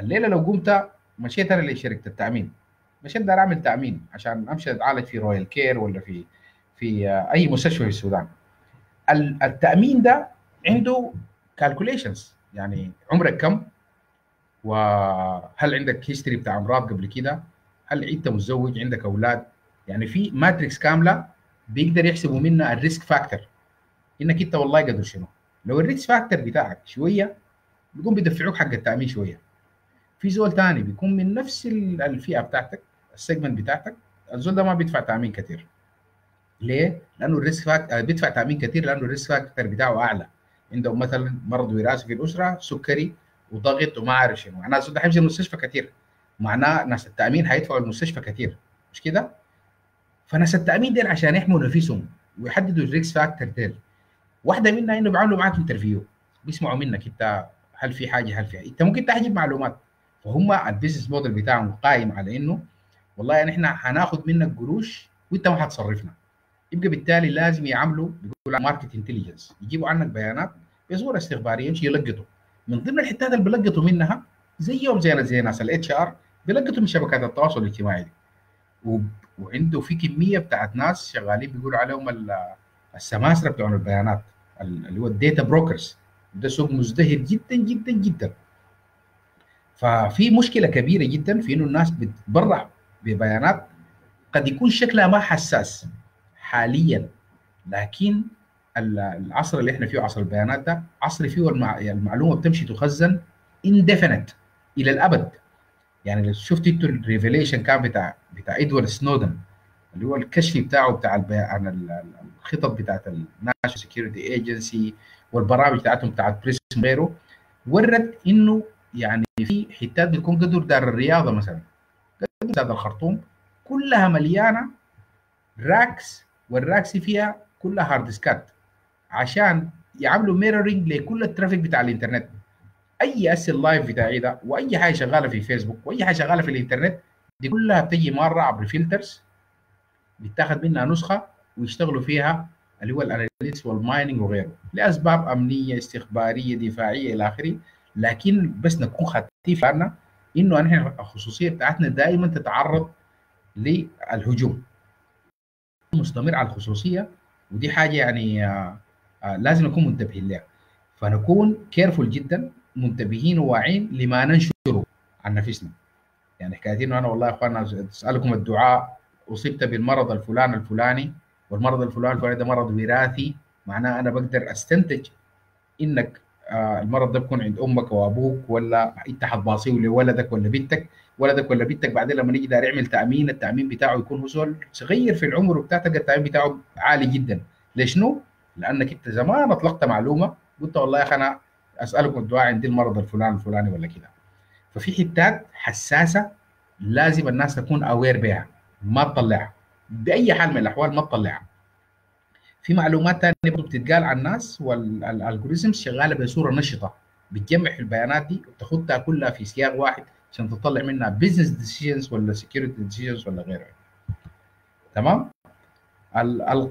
الليله لو قمت مشيت انا لشركه التامين، مشيت داير اعمل تامين عشان امشي اتعالج في رويال كير ولا في اي مستشفى في السودان، التامين ده عنده كالكوليشنز، يعني عمرك كم، وهل عندك هيستوري بتاع امراض قبل كده، هل انت متزوج، عندك اولاد، يعني في ماتريكس كامله بيقدر يحسبوا منها الريسك فاكتور انك انت والله قدر شنو. لو الريسك فاكتور بتاعك شويه بيقوم بيدفعوك حق التامين شويه. في زول ثاني بيكون من نفس الفئه بتاعتك، السيجمنت بتاعتك، الزول ده ما بيدفع تامين كثير. ليه؟ لانه الريسك فاكتور بيدفع تامين كثير لانه الريسك فاكتور بتاعه اعلى، عندهم مثلا مرض وراثي في الاسره، سكري وضغط وما عارف شنو، معناه الزول ده حيمشي المستشفى كثير، معناه ناس التامين هيدفعوا المستشفى كثير، مش كده؟ فناس التامين ديل عشان يحموا نفسهم ويحددوا الريسك فاكتور ديل، واحده منها انه بيعملوا معاك انترفيو، بيسمعوا منك انت هل في حاجه، هل في حاجة. انت ممكن تحجب معلومات، فهم البيزنس موديل بتاعهم قائم على انه والله يعني احنا هناخد منك قروش وانت ما هتصرفنا، يبقى بالتالي لازم يعملوا بيقولوا ماركت انتليجنس، يجيبوا عنك بيانات بصوره استخباريه يمشي يلقطوا. من ضمن الحتات اللي بيلقطوا منها زيهم زي ناس الاتش ار بيلقطوا من شبكات التواصل الاجتماعي، وعنده في كميه بتاعت ناس شغالين بيقولوا عليهم السماسره بتوع البيانات اللي هو الداتا بروكرز، ده سوق مزدهر جدا جدا جدا. ففي مشكله كبيره جدا في انه الناس بتتبرع ببيانات قد يكون شكلها ما حساس حاليا، لكن العصر اللي احنا فيه عصر البيانات ده عصر فيه المعلومه بتمشي تخزن indefinite الى الابد. يعني شفت انتوا الريفيليشن كان بتاع ادوارد سنودن اللي هو الكشف بتاعه عن الخطط بتاعت الناشونال سكيورتي ايجنسي والبرامج بتاعتهم بتاعت بريس وغيره، ورت انه يعني في حتات بتكون قدر دار الرياضه مثلا، قدر دار الخرطوم، كلها مليانه راكس، والراكس فيها كلها هارد ديسكات عشان يعملوا ميرورنج لكل الترافيك بتاع الانترنت. اي اس اللايف بتاعي ده واي حاجه شغاله في فيسبوك واي حاجه شغاله في الانترنت دي كلها بتجي مره عبر فلترز بيتاخد منها نسخه ويشتغلوا فيها اللي هو الاناليتكس والمايننج وغيره لاسباب امنيه استخباريه دفاعيه الى اخره. لكن بس نكون خاطئين في بالنا انه احنا الخصوصيه بتاعتنا دائما تتعرض للهجوم مستمر على الخصوصيه، ودي حاجه يعني لازم نكون منتبهين لها، فنكون كيرفول جدا منتبهين وواعين لما ننشره عن نفسنا. يعني حكايه انه انا والله يا اخوانا اسالكم الدعاء اصبت بالمرض الفلان الفلاني والمرض الفلان الفلاني ده مرض وراثي، معناه انا بقدر استنتج انك المرض ده بيكون عند امك وابوك، ولا انت حتباصيه لولدك ولا بنتك، ولدك ولا بنتك بعدين لما يجي داير يعمل تامين التامين بتاعه يكون هو صغير في العمر وبتاعك التامين بتاعه عالي جدا. ليش شنو؟ لانك انت زمان اطلقت معلومه قلت والله يا اخي انا اسالكم الدعاء عندي المرض الفلان الفلاني ولا كده. ففي حتات حساسه لازم الناس تكون اوير بها، ما تطلعها باي حال من الاحوال، ما تطلعها. في معلومات ثانيه برضه بتتقال عن الناس، والالجوريزم شغاله بصوره نشطه بتجمع البيانات دي وتاخدها كلها في سياق واحد عشان تطلع منها بزنس ديسيجنز ولا سكيورتي ديسيجنز ولا غيره. تمام؟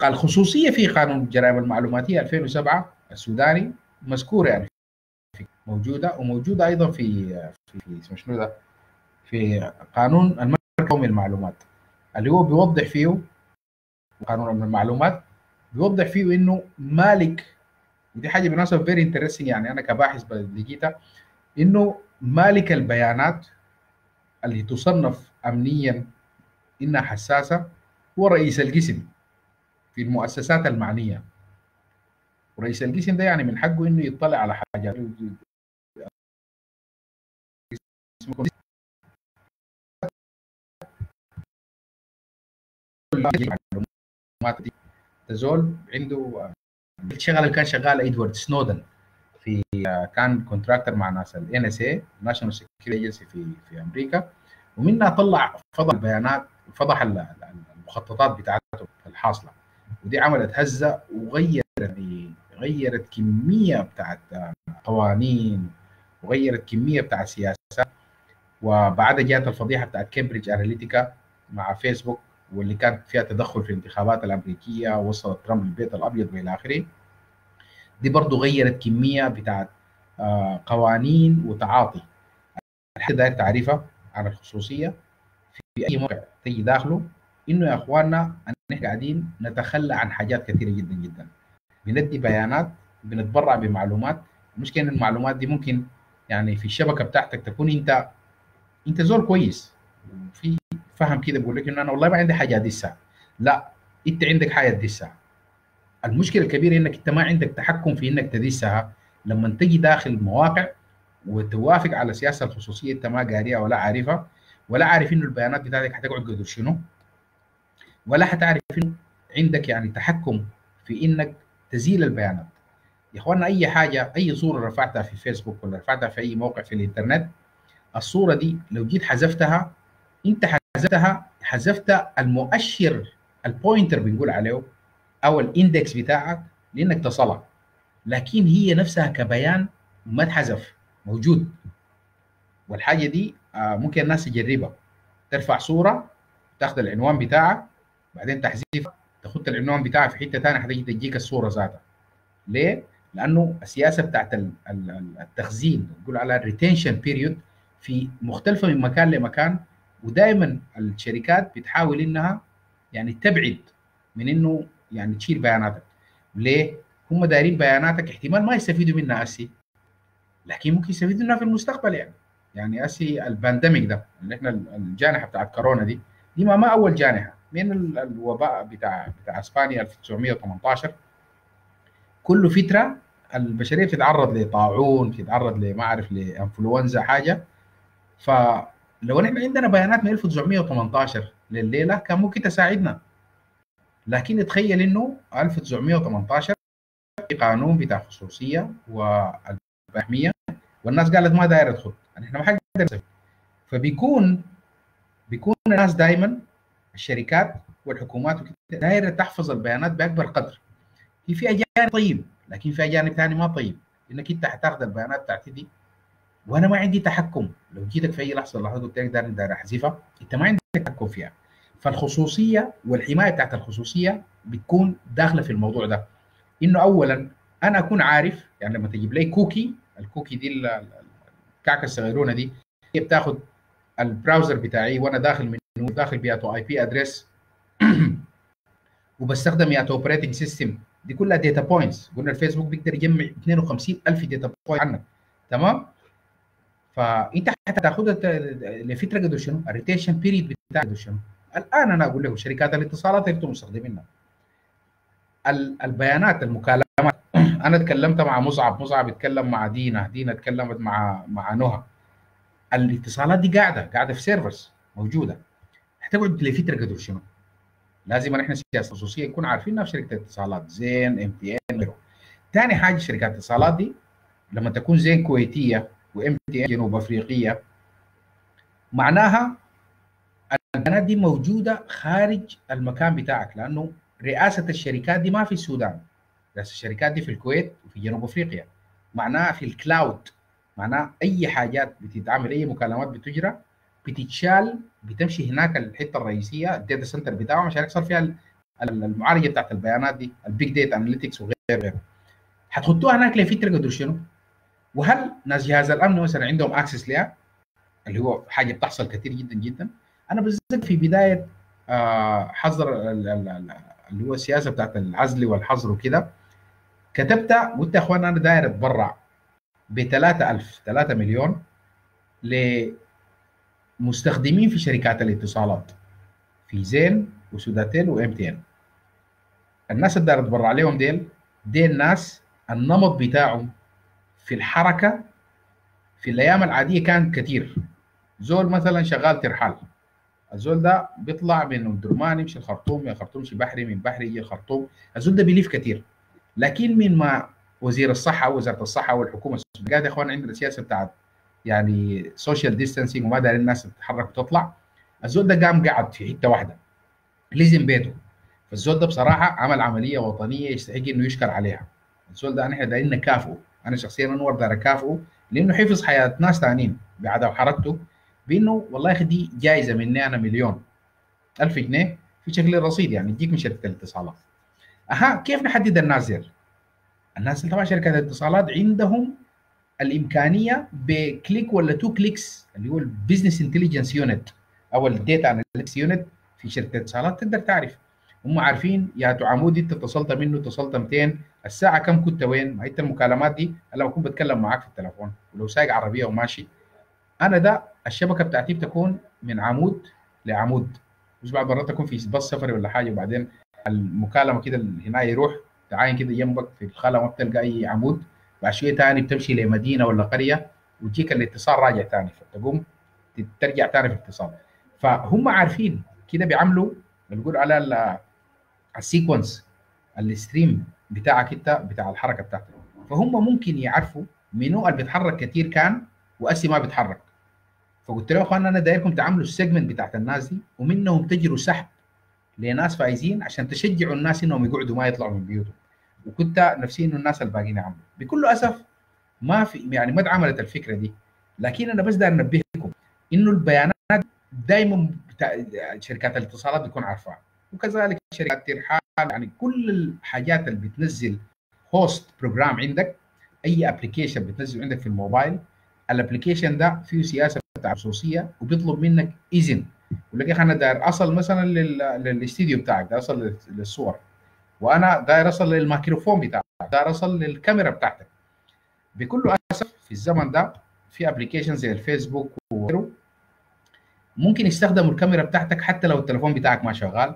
الخصوصيه في قانون الجرائم المعلوماتيه 2007 السوداني مذكوره، يعني موجوده، وموجوده ايضا في اسمه شنو ده؟ في قانون المركز القومي للمعلومات اللي هو بيوضح فيه قانون من المعلومات، بيوضح فيه انه مالك، ودي حاجه بالمناسبه فيري انترستنج، يعني انا كباحث لقيتها انه مالك البيانات اللي تصنف امنيا انها حساسه هو رئيس القسم في المؤسسات المعنيه. ورئيس القسم ده يعني من حقه انه يطلع على حاجات زول عنده الشغله اللي كان شغال ادوارد سنودن في كان كونتراكتر مع ناس الان اس اي ناشونال سكيورتي ايجنسي في امريكا، ومنها طلع فضح البيانات، فضح المخططات بتاعته الحاصله، ودي عملت هزه وغيرت كميه بتاعت قوانين وغيرت كميه بتاعت سياسات. وبعدها جات الفضيحه بتاعت كامبريدج اناليتيكا مع فيسبوك واللي كان فيها تدخل في الانتخابات الامريكيه وصلت ترامب للبيت الابيض والى اخره. دي برضه غيرت كميه بتاعت قوانين وتعاطي. الحاجه داير تعريفها عن الخصوصيه في اي موقع تيجي داخله، انه يا اخواننا احنا قاعدين نتخلى عن حاجات كثيره جدا جدا. بندي بيانات، بنتبرع بمعلومات، المشكله ان المعلومات دي ممكن يعني في الشبكه بتاعتك تكون انت زول كويس في فهم كده، بقول لك ان انا والله ما عندي حاجه دي الساعه، لا انت عندك حاجه دي الساعه. المشكله الكبيره انك انت ما عندك تحكم في انك تدسها لما تجي داخل المواقع وتوافق على سياسه الخصوصيه انت ما قاريها ولا عارفها، ولا عارف انه البيانات بتاعتك هتقعد قدر شنو، ولا هتعرف انه عندك يعني تحكم في انك تزيل البيانات. يا اخوانا اي حاجه، اي صوره رفعتها في فيسبوك ولا رفعتها في اي موقع في الانترنت، الصوره دي لو جيت حذفتها انت حذفت المؤشر البوينتر بنقول عليه او الاندكس بتاعك لانك تصلها، لكن هي نفسها كبيان ما اتحذف موجود. والحاجه دي ممكن الناس تجربها، ترفع صوره تاخذ العنوان بتاعك بعدين تحذفها، تاخذ العنوان بتاعك في حته ثانيه هتجي تجيك الصوره ذاتها. ليه؟ لانه السياسه بتاعت التخزين بنقول على الريتنشن بيريود في مختلفه من مكان لمكان، ودائما الشركات بتحاول انها يعني تبعد من انه يعني تشيل بياناتك. ليه؟ هم دايرين بياناتك احتمال ما يستفيدوا منها هسي، لكن ممكن يستفيدوا منها في المستقبل. يعني هسي البانديميك ده اللي احنا الجانحه بتاعت كورونا دي ما اول جانحه من الوباء بتاع اسبانيا 1918. كل فتره البشريه بتتعرض لطاعون، بتتعرض لما اعرف لانفلونزا حاجه، فلو احنا عندنا بيانات من 1918 لليله كان ممكن تساعدنا. لكن تخيل انه 1918 في قانون بتاع خصوصيه والبحميه والناس قالت ما دايره تدخل، يعني احنا ما حقدر نسوي. فبيكون الناس دائما الشركات والحكومات دايره تحفظ البيانات باكبر قدر. في جانب طيب، لكن في جانب ثاني ما طيب، انك انت هتاخذ البيانات بتاعتي دي وانا ما عندي تحكم. لو جيتك في اي لحظه قلت لك داير احذفها، انت ما عندك تحكم فيها. فالخصوصيه والحمايه بتاعت الخصوصيه بتكون داخله في الموضوع ده، انه اولا انا اكون عارف، يعني لما تجيب لي كوكي، الكوكي دي الكعكه الصغيرونه دي هي بتاخذ البراوزر بتاعي وانا داخل منه، داخل بياته اي بي ادريس وبستخدم ياته اوبريتنج سيستم، دي كلها داتا بوينتس. قلنا الفيسبوك بيقدر يجمع 52000 داتا بوينت عنك، تمام؟ فانت هتاخدها لفتره قد شنو؟ الريتيشن بيريد بتاعك قد شنو؟ الان انا اقول لكم شركات الاتصالات انتم مستخدمينها. البيانات، المكالمات، انا اتكلمت مع مصعب اتكلم مع دينا اتكلمت مع نهى. الاتصالات دي قاعده في سيرفرز موجوده، هتقعد لفتره قد شنو؟ لازم احنا سياسه خصوصيه نكون عارفينها في شركه الاتصالات، زين، ام تي ان، غيره. ثاني حاجه شركات الاتصالات دي لما تكون زين كويتيه وام تي ان جنوب افريقيه، معناها البيانات دي موجوده خارج المكان بتاعك، لانه رئاسه الشركات دي ما في السودان، رئاسه الشركات دي في الكويت وفي جنوب افريقيا، معناها في الكلاود، معناها اي حاجات بتتعمل، اي مكالمات بتجرى بتتشال، بتمشي هناك الحته الرئيسيه الداتا سنتر بتاعهم عشان يحصل فيها المعالجه بتاعت البيانات دي، البيج داتا اناليتكس وغيره. هتحطوها هناك لفتره قدر شنو؟ وهل ناس جهاز الامن مثلا عندهم اكسس ليها؟ اللي هو حاجه بتحصل كثير جدا جدا. انا بالذات في بدايه حظر اللي هو السياسه بتاعت العزل والحظر وكده، كتبت قلت يا اخوان انا داير اتبرع ب 3 مليون مستخدمين في شركات الاتصالات، في زين وسوداتيل وام تي ان. الناس اللي داير اتبرع لهم ديل ناس النمط بتاعهم في الحركه في الايام العاديه كان كثير. زول مثلا شغال ترحال، الزول ده بيطلع من الدرمان يمشي الخرطوم، من الخرطوم يمشي بحري، من بحري يجي الخرطوم، الزول ده بيلف كثير. لكن من ما وزير الصحه ووزاره الصحه والحكومه السودانيه قالت يا اخوان عندنا السياسه بتاعت يعني سوشيال ديستانسينج وما دارين الناس تتحرك وتطلع، الزول ده قام قعد في حته واحده لزم بيته. فالزول ده بصراحه عمل عمليه وطنيه يستحق انه يشكر عليها. الزول ده احنا دايرين نكافئه، انا شخصيا انور داير اكافئه لانه حفظ حياه ناس ثانيين بعدم حركته، بانه والله يا اخي دي جائزه مني انا مليون 1000 جنيه في شكل رصيد يعني تجيك من شركه الاتصالات. كيف نحدد الناس دي؟ الناس اللي تبع شركات الاتصالات عندهم الامكانيه بكليك ولا 2 كليكس اللي هو البزنس انتليجنس يونت او الداتا اناليتكس يونت في شركه الاتصالات تقدر تعرف. هم عارفين يا عمودي انت اتصلت منه، اتصلت 200، الساعه كم كنت وين؟ انت المكالمات دي انا بكون بتكلم معاك في التليفون، ولو سايق عربيه وماشي انا ده الشبكه بتاعتي بتكون من عمود لعمود، مش بعد مرات اكون في باص سفري ولا حاجه وبعدين المكالمه كده هنا يروح تعاين كده جنبك في الخلا ما بتلقى اي عمود، بعد شويه ثاني بتمشي لمدينه ولا قريه وتجيك الاتصال راجع ثاني فتقوم ترجع ثاني في الاتصال. فهم عارفين كده بيعملوا بنقول على السيكونس الستريم بتاعك انت بتاع الحركه بتاعتك، فهم ممكن يعرفوا منو اللي بيتحرك كتير كان واسي ما بيتحرك. فقلت له يا اخوان انا دايركم تعملوا السيجمنت بتاعت الناس دي ومنهم تجروا سحب لناس فايزين عشان تشجعوا الناس انهم يقعدوا ما يطلعوا من بيوتهم، وكنت نفسي انه الناس الباقيين يعملوا. بكل اسف ما في يعني ما اتعملت الفكره دي، لكن انا بس داير انبهكم انه البيانات دايما شركات الاتصالات بتكون عارفاها، وكذلك شركات ترحال، يعني كل الحاجات اللي بتنزل هوست بروجرام عندك، اي ابلكيشن بتنزل عندك في الموبايل، الابلكيشن ده فيه سياسه بتاع خصوصيه وبيطلب منك اذن، يقول لك يا اخي انا داير اصل مثلا للاستديو بتاعك، داير اصل للصور، وانا داير اصل للميكروفون بتاعك، داير اصل للكاميرا بتاعتك. بكل اسف في الزمن ده في ابلكيشن زي الفيسبوك وغيره ممكن يستخدموا الكاميرا بتاعتك حتى لو التليفون بتاعك ما شغال،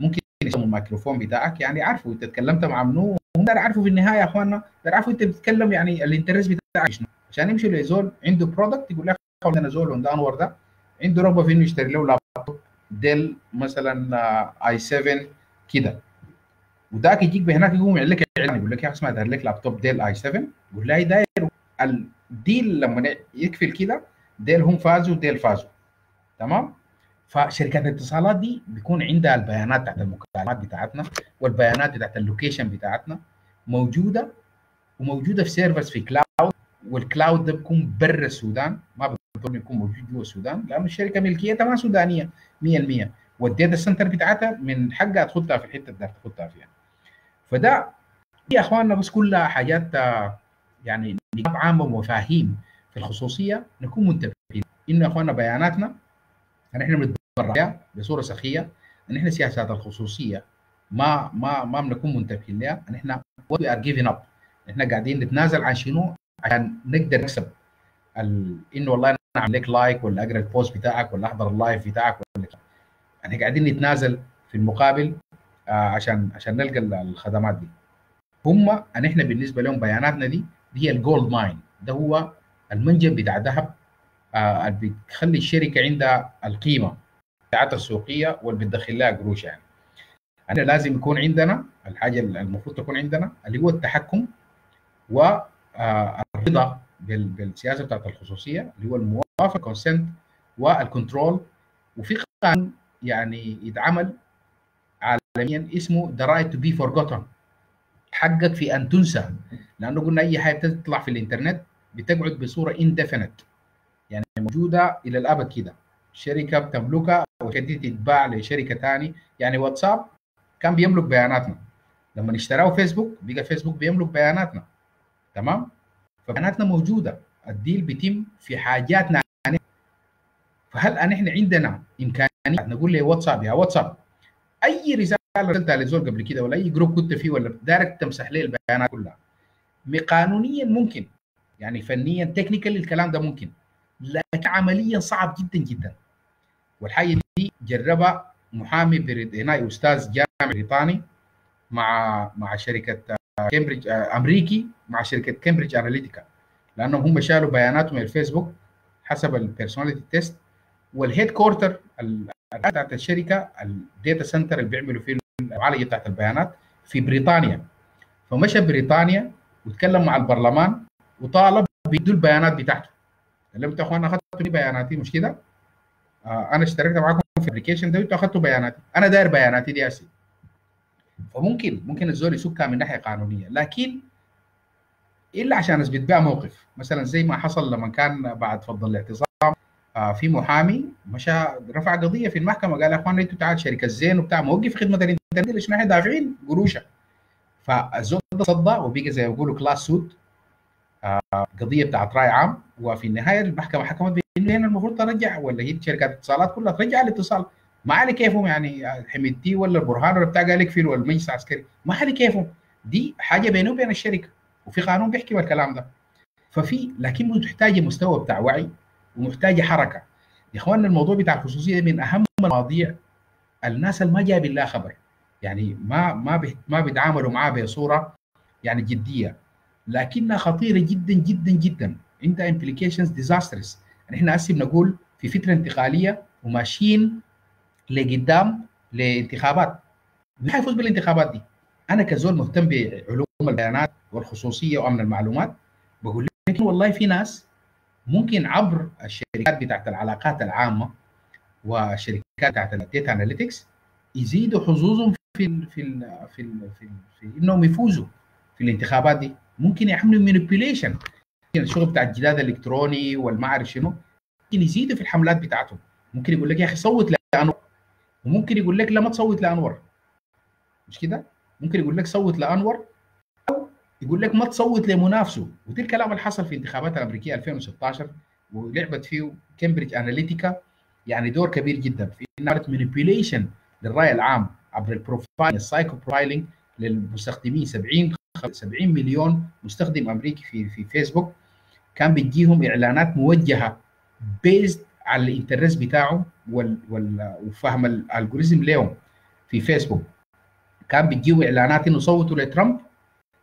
ممكن يستخدموا الميكروفون بتاعك، يعني عارفوا انت تكلمت مع منو، هم عارفوا في النهايه يا اخوانا عارفوا انت بتتكلم يعني الانترست بتاعك شنو، عشان يمشي لزول عنده برودكت يقول لك انا زول ده انور ده عنده رغبه في انه يشتري له لابتوب ديل مثلا اي 7 كده، وذاك يجيك بهناك يقوم يعمل لك اعلان يقول لك يا اخي اسمع داير لك لابتوب ديل اي 7، يقول له داير الديل لما يكفل كده ديل هم فازوا ديل فازوا، تمام؟ فشركات الاتصالات دي بيكون عندها البيانات بتاعت المكالمات بتاعتنا والبيانات بتاعت اللوكيشن بتاعتنا موجوده، وموجوده في سيرفرز في كلاود، والكلاود ده بيكون برا السودان ما بيضطر يكون موجود جوا السودان لان الشركه ملكيتها ما سودانيه 100%، والداتا سنتر بتاعتها من حقها تحطها في الحته اللي تحطها فيها. فده يا اخواننا بس كلها حاجات يعني نقاط عامه ومفاهيم في الخصوصيه نكون منتبهين انه يا اخواننا بياناتنا يعني احنا بنتبرع بها بصوره سخيه، ان احنا سياسات الخصوصيه ما بنكون منتبهين لها، ان احنا وي ار جيفين اب، احنا قاعدين نتنازل عن شنو عشان نقدر نكسب انه والله انا اعمل لك لايك ولا اقرا البوست بتاعك ولا احضر اللايف بتاعك ولا كده. احنا قاعدين نتنازل في المقابل عشان نلقى الخدمات دي. هم ان احنا بالنسبه لهم بياناتنا دي هي الجولد ماين، ده هو المنجم بتاع ذهب اللي بتخلي الشركه عندها القيمه بتاعتها السوقيه واللي بتدخل لها قروش. يعني احنا لازم يكون عندنا الحاجه اللي المفروض تكون عندنا اللي هو التحكم والرضا بالسياسه بتاعت الخصوصيه اللي هو الموافقه كونسنت والكنترول. وفي قانون يعني يتعمل عالميا اسمه The Right to be Forgotten، حقك في ان تنسى، لانه قلنا اي حاجه بتطلع في الانترنت بتقعد بصوره indefinite يعني موجوده الى الابد كده، شركه بتملكها وكده تتباع لشركه ثاني. يعني واتساب كان بيملك بياناتنا، لما اشتراه فيسبوك بقى فيسبوك بيملك بياناتنا، تمام؟ فبياناتنا موجوده، الديل بيتم في حاجاتنا. فهل احنا عندنا امكانيه نقول له واتساب يا واتساب اي رساله رسلتها لزول قبل كده ولا اي جروب كنت فيه ولا دايركت تمسح لي البيانات كلها؟ قانونيا ممكن، يعني فنيا تكنيكال الكلام ده ممكن، لكن عمليا صعب جدا جدا. والحاجه دي جربها محامي بريطاني استاذ جامعي بريطاني مع شركه كامبريدج امريكي مع شركه كامبريدج اناليتيكا، لانهم هم شالوا بياناتهم من الفيسبوك حسب البيرسوناليتي تيست، والهيد كورتر بتاعت الشركه الداتا سنتر اللي بيعملوا فيه المعالجه بتاعت البيانات في بريطانيا. فمشى بريطانيا وتكلم مع البرلمان وطالب بيدوا البيانات بتاعته. قال لهم يا اخوانا اخذتوا بياناتي مش كده؟ انا اشتركت معاكم في الابلكيشن ده وانتوا اخذتوا بياناتي، انا داير بياناتي دي اسي. فممكن الزول يسكها من ناحيه قانونيه، لكن الا عشان اثبت بها موقف، مثلا زي ما حصل لما كان بعد فض الاعتصام في محامي مشى رفع قضيه في المحكمه قال يا اخوانا انتوا تعال شركه زين وبتاع موقف خدمه الانترنت ليش نحن دافعين قروشه. فالزول ده صدى وبقى زي ما بيقولوا كلاس سود، قضيه بتاعت راي عام، وفي النهايه المحكمه حكمت بانه هنا المفروض ترجع ولا هي شركات الاتصالات كلها ترجع الاتصال، ما علي كيفهم يعني حميدتي ولا البرهان ولا بتاع قال يكفلوا المجلس العسكري ما علي كيفهم، دي حاجه بينه وبين الشركه وفي قانون بيحكي بالكلام ده. ففي لكن محتاجه مستوى بتاع وعي ومحتاجه حركه. يا اخواننا الموضوع بتاع الخصوصيه من اهم المواضيع. الناس اللي ما جايبين لها خبر يعني ما بيتعاملوا معاه بصوره يعني جديه، لكنها خطيره جدا جدا جدا، عندها implications disastrous. يعني احنا هسه بنقول في فتره انتقاليه وماشيين لقدام لانتخابات. مين حيفوز بالانتخابات دي؟ انا كزول مهتم بعلوم البيانات والخصوصيه وامن المعلومات بقول لكم والله في ناس ممكن عبر الشركات بتاعت العلاقات العامه والشركات بتاعت الداتا اناليتكس يزيدوا حظوظهم في انهم يفوزوا في الانتخابات دي. ممكن يعملوا مانيبيوليشن، الشغل بتاع الجداد الالكتروني والما اعرف شنو، ممكن يزيدوا في الحملات بتاعتهم. ممكن يقول لك يا اخي صوت لانور، وممكن يقول لك لا ما تصوت لانور، مش كده؟ ممكن يقول لك صوت لانور او يقول لك ما تصوت لمنافسه. وده الكلام اللي حصل في الانتخابات الامريكيه 2016 ولعبت فيه كامبريدج اناليتيكا يعني دور كبير جدا في انها عملت مانيبيوليشن للراي العام عبر البروفايل السايكو بروفايلنج للمستخدمين. 70 مليون مستخدم امريكي في فيسبوك كان بتجيهم اعلانات موجهه بيزد على الانترست بتاعهم وفهم الالجوريزم ليهم في فيسبوك. كان بتجيهم اعلانات انه صوتوا لترامب،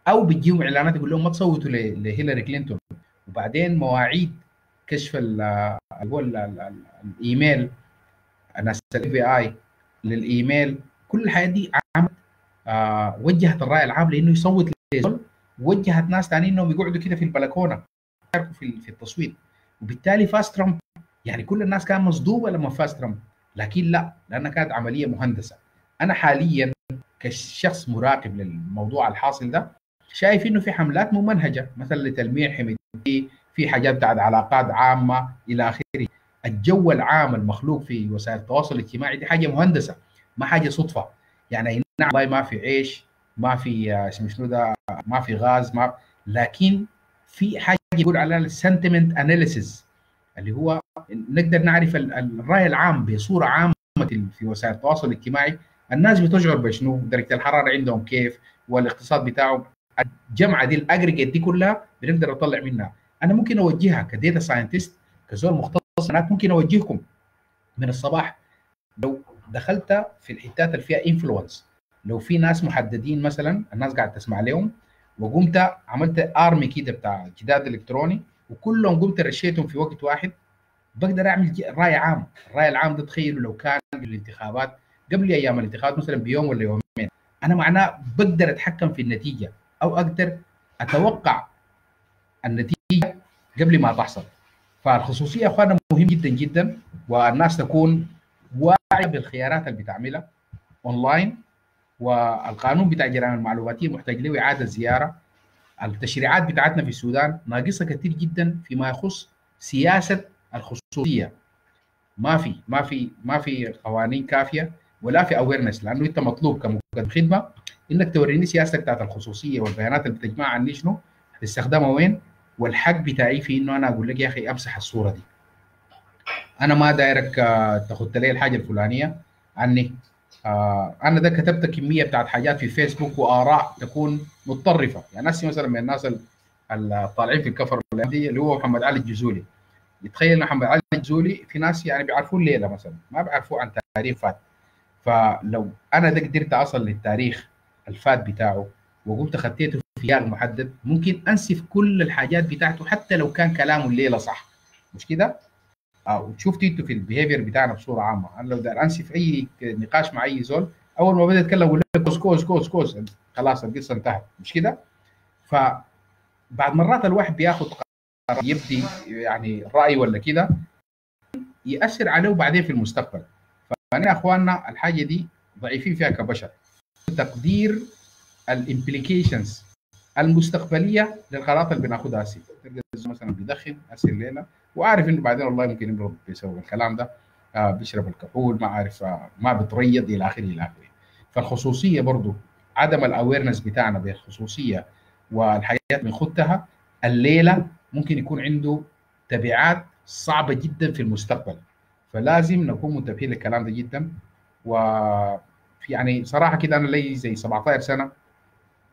او بتجيهم اعلانات يقول لهم ما تصوتوا لهيلاري كلينتون. وبعدين مواعيد كشف الايميل، ناس الاف بي اي للايميل، كل الحاجات دي عملت وجهت الراي العام لانه يصوت لزول، وجهت ناس ثانيين انهم يقعدوا كده في البلكونه يشاركوا في التصويت. وبالتالي فاز ترامب. يعني كل الناس كانت مصدومه لما فاز ترامب، لكن لا، لانها كانت عمليه مهندسه. انا حاليا كشخص مراقب للموضوع الحاصل ده شايف انه في حملات ممنهجه مثلا لتلميع حميدتي، في حاجات بتاعت علاقات عامه الى اخره. الجو العام المخلوق في وسائل التواصل الاجتماعي دي حاجه مهندسه، ما حاجه صدفه. يعني نعم والله ما في عيش، ما في اسمه شنو ده، ما في غاز، ما، لكن في حاجه يقول عليها السنتمنت اناليسيس اللي هو نقدر نعرف الراي العام بصوره عامه في وسائل التواصل الاجتماعي. الناس بتشعر بشنو، درجه الحراره عندهم كيف، والاقتصاد بتاعهم، الجمعه دي الاجريجيت دي كلها بنقدر نطلع منها. انا ممكن اوجهها كديتا ساينتست، كزول مختص، ممكن اوجهكم من الصباح لو دخلت في الحتات اللي فيها انفلونس، لو في ناس محددين مثلا الناس قاعده تسمع لهم، وقمت عملت ارمي كده بتاع جداد الكتروني وكلهم قمت رشيتهم في وقت واحد، بقدر اعمل راي عام. الراي العام ده تخيلوا لو كان الانتخابات قبل ايام الانتخابات مثلا بيوم ولا يومين، انا معناه بقدر اتحكم في النتيجه او اقدر اتوقع النتيجه قبل ما تحصل. فالخصوصيه يا اخوانا مهم جدا جدا، والناس تكون واعيه بالخيارات اللي بتعملها اونلاين. والقانون بتاع الجرائم المعلوماتيه محتاج له اعاده زياره. التشريعات بتاعتنا في السودان ناقصه كثير جدا فيما يخص سياسه الخصوصيه. ما في قوانين كافيه ولا في اويرنس، لانه انت مطلوب كمقدم خدمه انك توريني سياستك بتاعت الخصوصيه والبيانات اللي بتجمع عني شنو، هتستخدمها وين، والحق بتاعي في انه انا اقول لك يا اخي امسح الصوره دي، انا ما دايرك تاخد لي الحاجه الفلانيه عني. انا ده كتبت كميه بتاعت حاجات في فيسبوك واراء تكون متطرفه. يعني ناس مثلا من الناس اللي طالعين في الكفر اللي هو محمد علي الجزولي، يتخيل محمد علي الجزولي في ناس يعني بيعرفوه الليله مثلا ما بيعرفوه عن تاريخ فات. فلو انا ده قدرت اصل للتاريخ الفات بتاعه وقمت خطيته في ياغ محدد، ممكن انسف كل الحاجات بتاعته حتى لو كان كلامه الليله صح، مش كده؟ وشفتوا انتوا في البيهيفير بتاعنا بصوره عامه. انا لو داير انسف اي نقاش مع اي زول، اول ما بدا اتكلم اقول لك كوز خلاص القصه انتهت، مش كده؟ فبعد مرات الواحد بياخد قرار يبدي يعني راي ولا كده ياثر عليه بعدين في المستقبل. فانا يا اخواننا الحاجه دي ضعيفين فيها كبشر، تقدير الامبليكيشنز المستقبليه للقرارات اللي بناخذها. هسه تلقى مثلا بيدخن هسه الليله وعارف انه بعدين والله ممكن يمرض بسبب الكلام ده، بيشرب الكحول، ما عارف، ما بتريض، الى اخره الى اخره. فالخصوصيه برضه عدم الاويرنس بتاعنا بالخصوصيه والحياه من خدتها الليله ممكن يكون عنده تبعات صعبه جدا في المستقبل. فلازم نكون منتبهين للكلام ده جدا. و يعني صراحه كده انا لي زي 17 سنه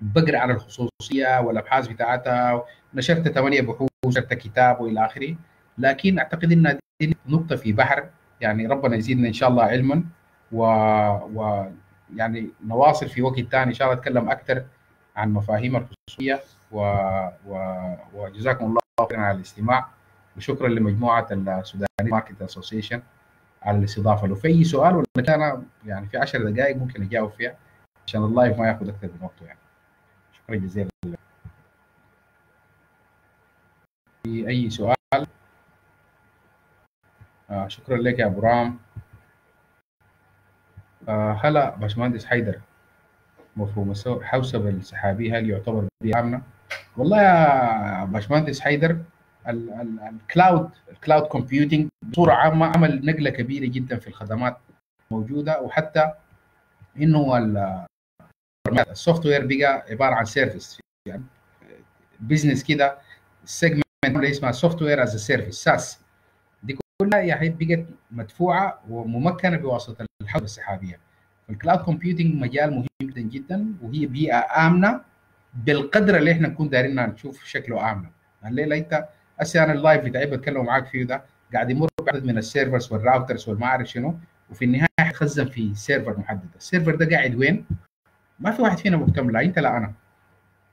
بقرا عن الخصوصيه والابحاث بتاعتها، نشرت 8 بحوث، نشرت كتاب والى اخره. لكن اعتقد ان دي نقطه في بحر، يعني ربنا يزيدنا ان شاء الله علما، و يعني نواصل في وقت ثاني ان شاء الله اتكلم اكثر عن مفاهيم الخصوصيه. وجزاكم الله خيرا على الاستماع، وشكرا لمجموعه السودانيز ماركتنج اسوسيشن على الاستضافه. لو في اي سؤال ولا كان يعني في 10 دقائق ممكن اجاوب فيها عشان اللايف ما ياخذ اكثر من وقته يعني. شكرا جزيلا. في اي سؤال؟ شكرا لك يا ابو رام. هلا باشمهندس حيدر، مفهوم الحوسبه السحابيه هل يعتبر بديهه امنه؟ والله يا باشمهندس حيدر، الكلاود كومبيوتنج بصوره عامه عمل نقله كبيره جدا في الخدمات الموجوده، وحتى انه السوفت وير بقى عباره عن سيرفيس، يعني بزنس كده، السيجمنت اللي اسمها سوفت وير از سيرفيس ساس، دي كلها يعني بقت مدفوعه وممكنه بواسطه الحوسبه السحابيه. الكلاود كومبيوتنج مجال مهم جدا جدا، وهي بيئه امنه بالقدر اللي احنا نكون دايرين نشوف شكله امنه. الليله انت هسه انا اللايف بتاعي بتكلم معاك فيه ده قاعد يمر بعدد من السيرفرز والراوترز والما اعرف شنو، وفي النهايه حيتخزن في سيرفر محدد. السيرفر ده قاعد وين؟ ما في واحد فينا مهتم، لا انت لا انا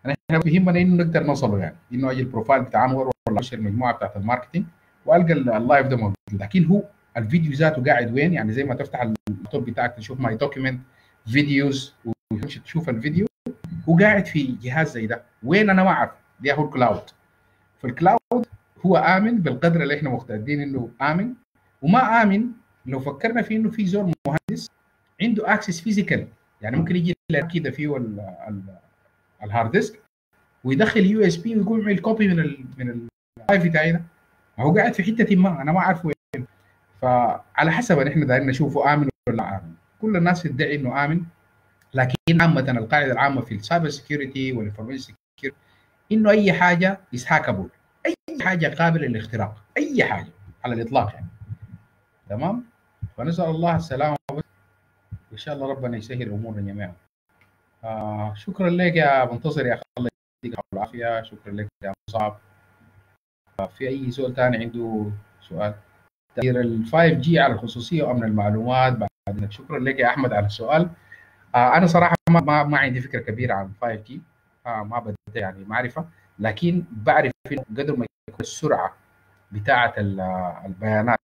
احنا بيهمنا انه نقدر نوصله، يعني انه اجي البروفايل بتاع انور ولا المجموعه بتاعت الماركتنج والقى اللايف ده موجود، لكن هو الفيديو ذاته قاعد وين؟ يعني زي ما تفتح اللابتوب بتاعك تشوف ماي دوكيمنت فيديوز وتمشي تشوف الفيديو، هو قاعد في جهاز زي ده وين؟ انا ما اعرف. دي هو الكلاود. فالكلاود هو امن بالقدر اللي احنا مقتدين انه امن، وما امن لو فكرنا في انه في زول مهندس عنده اكسس فيزيكال، يعني ممكن يجي كده فيه الهارد ديسك ويدخل يو اس بي ويقوم يعمل كوبي من اللايف بتاعي ده، هو قاعد في حته ما انا ما عارفه وين. فعلى حسب احنا دايرين نشوفه امن ولا امن. كل الناس تدعي انه امن، لكن عامه القاعده العامه في السايبر سكيورتي والانفورميشن سكيورتي انه اي حاجه از هاكابل، اي حاجه قابله للاختراق، اي حاجه على الاطلاق يعني. تمام؟ فنسال الله السلامه وان شاء الله ربنا يسهل امورنا جميعا. شكرا لك يا منتصر، يا الله يديك العافيه. شكرا لك يا مصعب. في اي سؤال ثاني عنده سؤال؟ تأثير ال 5G على الخصوصيه وامن المعلومات بعدين. شكرا لك يا احمد على السؤال. انا صراحه ما عندي فكره كبيره عن 5G، ما بدي يعني معرفه، لكن بعرف انه قدر ما يكون السرعه بتاعه البيانات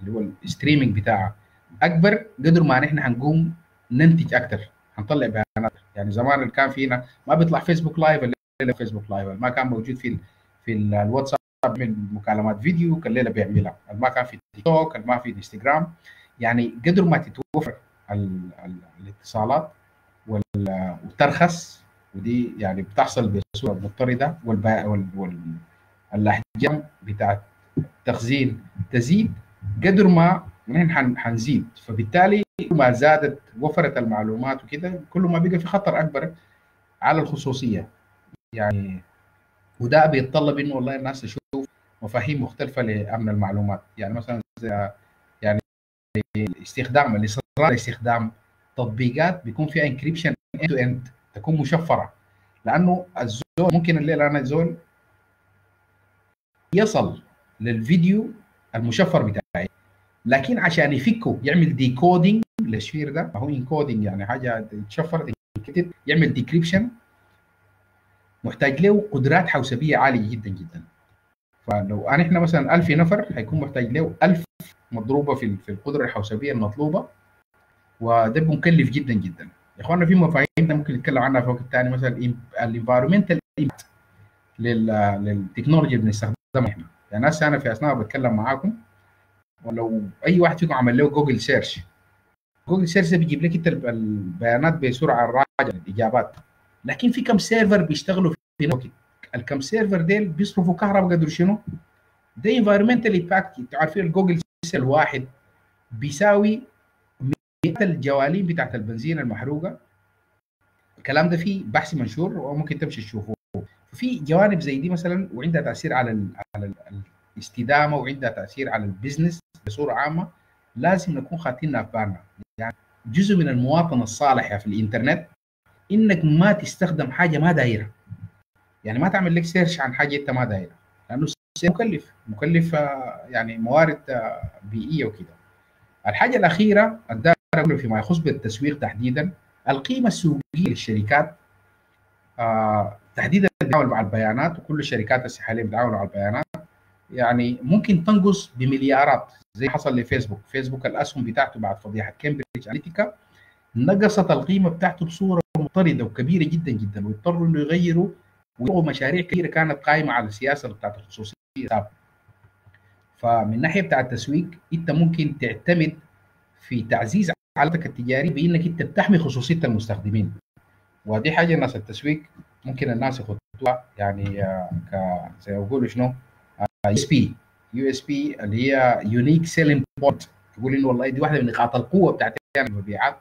اللي هو الستريمنج بتاعها اكبر، قدر ما نحن هنقوم ننتج اكثر، هنطلع بيانات. يعني زمان اللي كان فينا ما بيطلع فيسبوك لايف، الليله فيسبوك لايف، ما كان موجود في الواتساب من مكالمات فيديو كان الليله بيعملها، ما كان في تيك توك، ما في انستغرام. يعني قدر ما تتوفر الاتصالات وترخص، ودي يعني بتحصل بصوره مضطرده، والاحجام بتاعت التخزين تزيد قدر ما نحن حنزيد. فبالتالي كل ما زادت وفرت المعلومات وكده، كل ما بقى في خطر اكبر على الخصوصيه يعني. وده بيتطلب انه والله الناس تشوف مفاهيم مختلفه لامن المعلومات، يعني مثلا يعني استخدام الاصرار لاستخدام تطبيقات بيكون فيها انكريبشن اند تو اند، تكون مشفره، لانه الزول ممكن الليله انا زول يصل للفيديو المشفر بتاعي، لكن عشان يفكه يعمل ديكودينج للشفير ده، ما هو انكودينج يعني حاجه تشفرت تنكتب، يعمل ديكريبشن، محتاج له قدرات حوسبيه عاليه جدا جدا. فلو احنا مثلا 1000 نفر هيكون محتاج له 1000 مضروبه في القدره الحوسبيه المطلوبه، وده مكلف جدا جدا. يا اخوانا في مفاهيم ممكن نتكلم عنها في وقت ثاني، مثلا الانفايرمنتال امباكت للتكنولوجيا اللي بنستخدمها احنا. يعني هسه انا في اثناء بتكلم معاكم، ولو اي واحد فيكم عمل له جوجل سيرش، جوجل سيرش بيجيب لك انت البيانات بسرعه الراجعه الاجابات، لكن في كم سيرفر بيشتغلوا في الوقت، الكم سيرفر ديل بيصرفوا كهرباء قدر شنو؟ ده انفايرمنتال امباكت. انتوا عارفين الجوجل سيرش الواحد بيساوي مئات الجوالين بتاعت البنزين المحروقه. الكلام ده فيه بحث منشور وممكن تمشي تشوفوه. في جوانب زي دي مثلا، وعندها تاثير على الاستدامه، وعندها تاثير على البزنس بصوره عامه، لازم نكون خاطينها في بالنا. يعني جزء من المواطن الصالح في الانترنت انك ما تستخدم حاجه ما دايره. يعني ما تعمل لك سيرش عن حاجه انت ما دايره، لانه مكلف يعني موارد بيئيه وكده. الحاجه الاخيره الدائره فيما يخص بالتسويق تحديدا، القيمه السوقيه للشركات تحديدا بتتعامل مع البيانات، وكل الشركات هسه حاليا بتتعامل مع البيانات. يعني ممكن تنقص بمليارات زي ما حصل لفيسبوك. فيسبوك الاسهم بتاعته بعد فضيحه كامبريدج اناليتيكا نقصت القيمه بتاعته بصوره مطرده وكبيره جدا جدا، واضطروا انه يغيروا مشاريع كثيره كانت قائمه على السياسه بتاعت الخصوصيه السابقه. فمن ناحيه بتاع التسويق، انت ممكن تعتمد في تعزيز علاقتك التجاريه بانك انت بتحمي خصوصيه المستخدمين. ودي حاجه الناس التسويق ممكن الناس يخطوها يعني زي ما بيقولوا شنو يو اس بي اللي هي يونيك سيلينج بوينت. يقول انه والله دي واحده من نقاط القوه بتاعت المبيعات،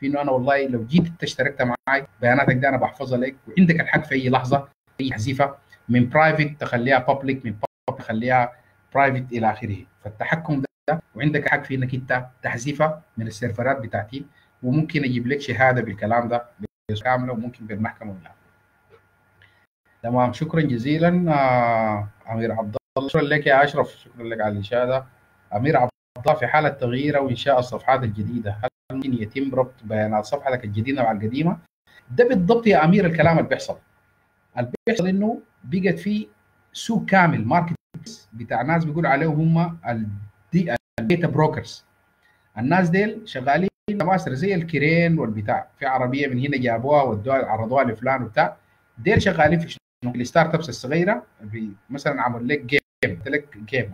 في انه انا والله لو جيت انت اشتركت معي بياناتك دي انا بحفظها لك، وعندك الحق في اي لحظه اي تحذيفه من برايفت تخليها بابليك، من بابليك تخليها برايفت الى اخره. فالتحكم ده، وعندك حق في انك انت تحذيفه من السيرفرات بتاعتي، وممكن اجيب لك شهاده بالكلام ده كامله وممكن بالمحكمه ولا. تمام، شكرا جزيلا امير عبد الله. شكرا لك يا اشرف، شكرا لك على الاشاده. امير عبد الله، في حاله تغيير وانشاء الصفحات الجديده هل ممكن يتم ربط بيانات صفحتك الجديده مع القديمه؟ ده بالضبط يا امير الكلام اللي بيحصل. اللي بيحصل انه بقت في سوق كامل ماركت بتاع ناس بيقولوا عليهم هم الديتا بروكرز. الناس ديل شغالين ماسر زي الكرين والبتاع، في عربيه من هنا جابوها ودوها عرضوها لفلان وبتاع. ديل شغالين في الستارت ابس الصغيره، مثلا عمل لك جيم.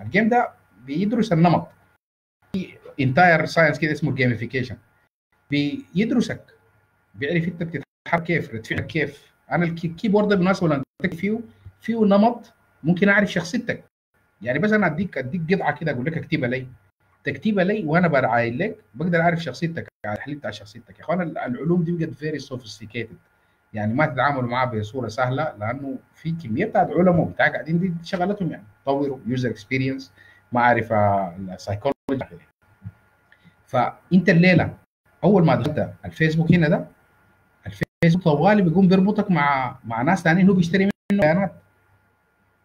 الجيم ده بيدرس النمط في انتاير ساينس كده اسمه الجيميفيكيشن. بيدرسك، بيعرف انت بتتحرك كيف، رد فعلك كيف. انا الكيبورد ده بالمناسبه لما فيه نمط ممكن اعرف شخصيتك. يعني بس انا اديك قطعه كده اقول لك اكتبها لي تكتيبه لي وانا براعي لك، بقدر اعرف شخصيتك على التحليل بتاع شخصيتك. يا اخوان العلوم دي بقت فيري سوفيستيكيتد، يعني ما تتعاملوا معاها بصوره سهله، لانه في كميه بتاعت علماء وبتاع قاعدين دي شغلتهم، يعني طوروا يوزر اكسبيرينس، معرفه السايكولوجي. فانت الليله اول ما دخلت الفيسبوك هنا، ده الفيسبوك طوالي بيقوم بيربطك مع ناس ثانيين هو بيشتري منهم بيانات.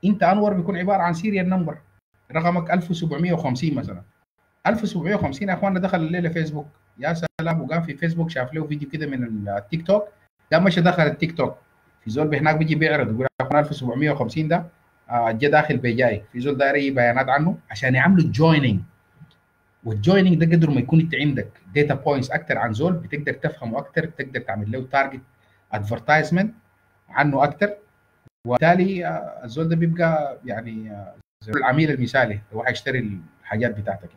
انت انور بيكون عباره عن سيريال نمبر، رقمك 1750 مثلا. 1750 يا اخواننا دخل الليله فيسبوك. يا سلام، وقام في فيسبوك شاف له فيديو كده من التيك توك، ده مشى دخل التيك توك. في زول هناك بيجي بيعرض يقول يا اخوان 1750 ده جا داخل بجاي، في زول داير اي بيانات عنه عشان يعملوا جويننج. والجويننج ده قدر ما يكون انت عندك داتا بوينتس اكثر عن زول، بتقدر تفهمه اكثر، بتقدر تعمل له تارجت ادفرتايزمنت عنه اكثر، وبالتالي الزول ده بيبقى يعني زول العميل المثالي هو حيشتري الحاجات بتاعتك.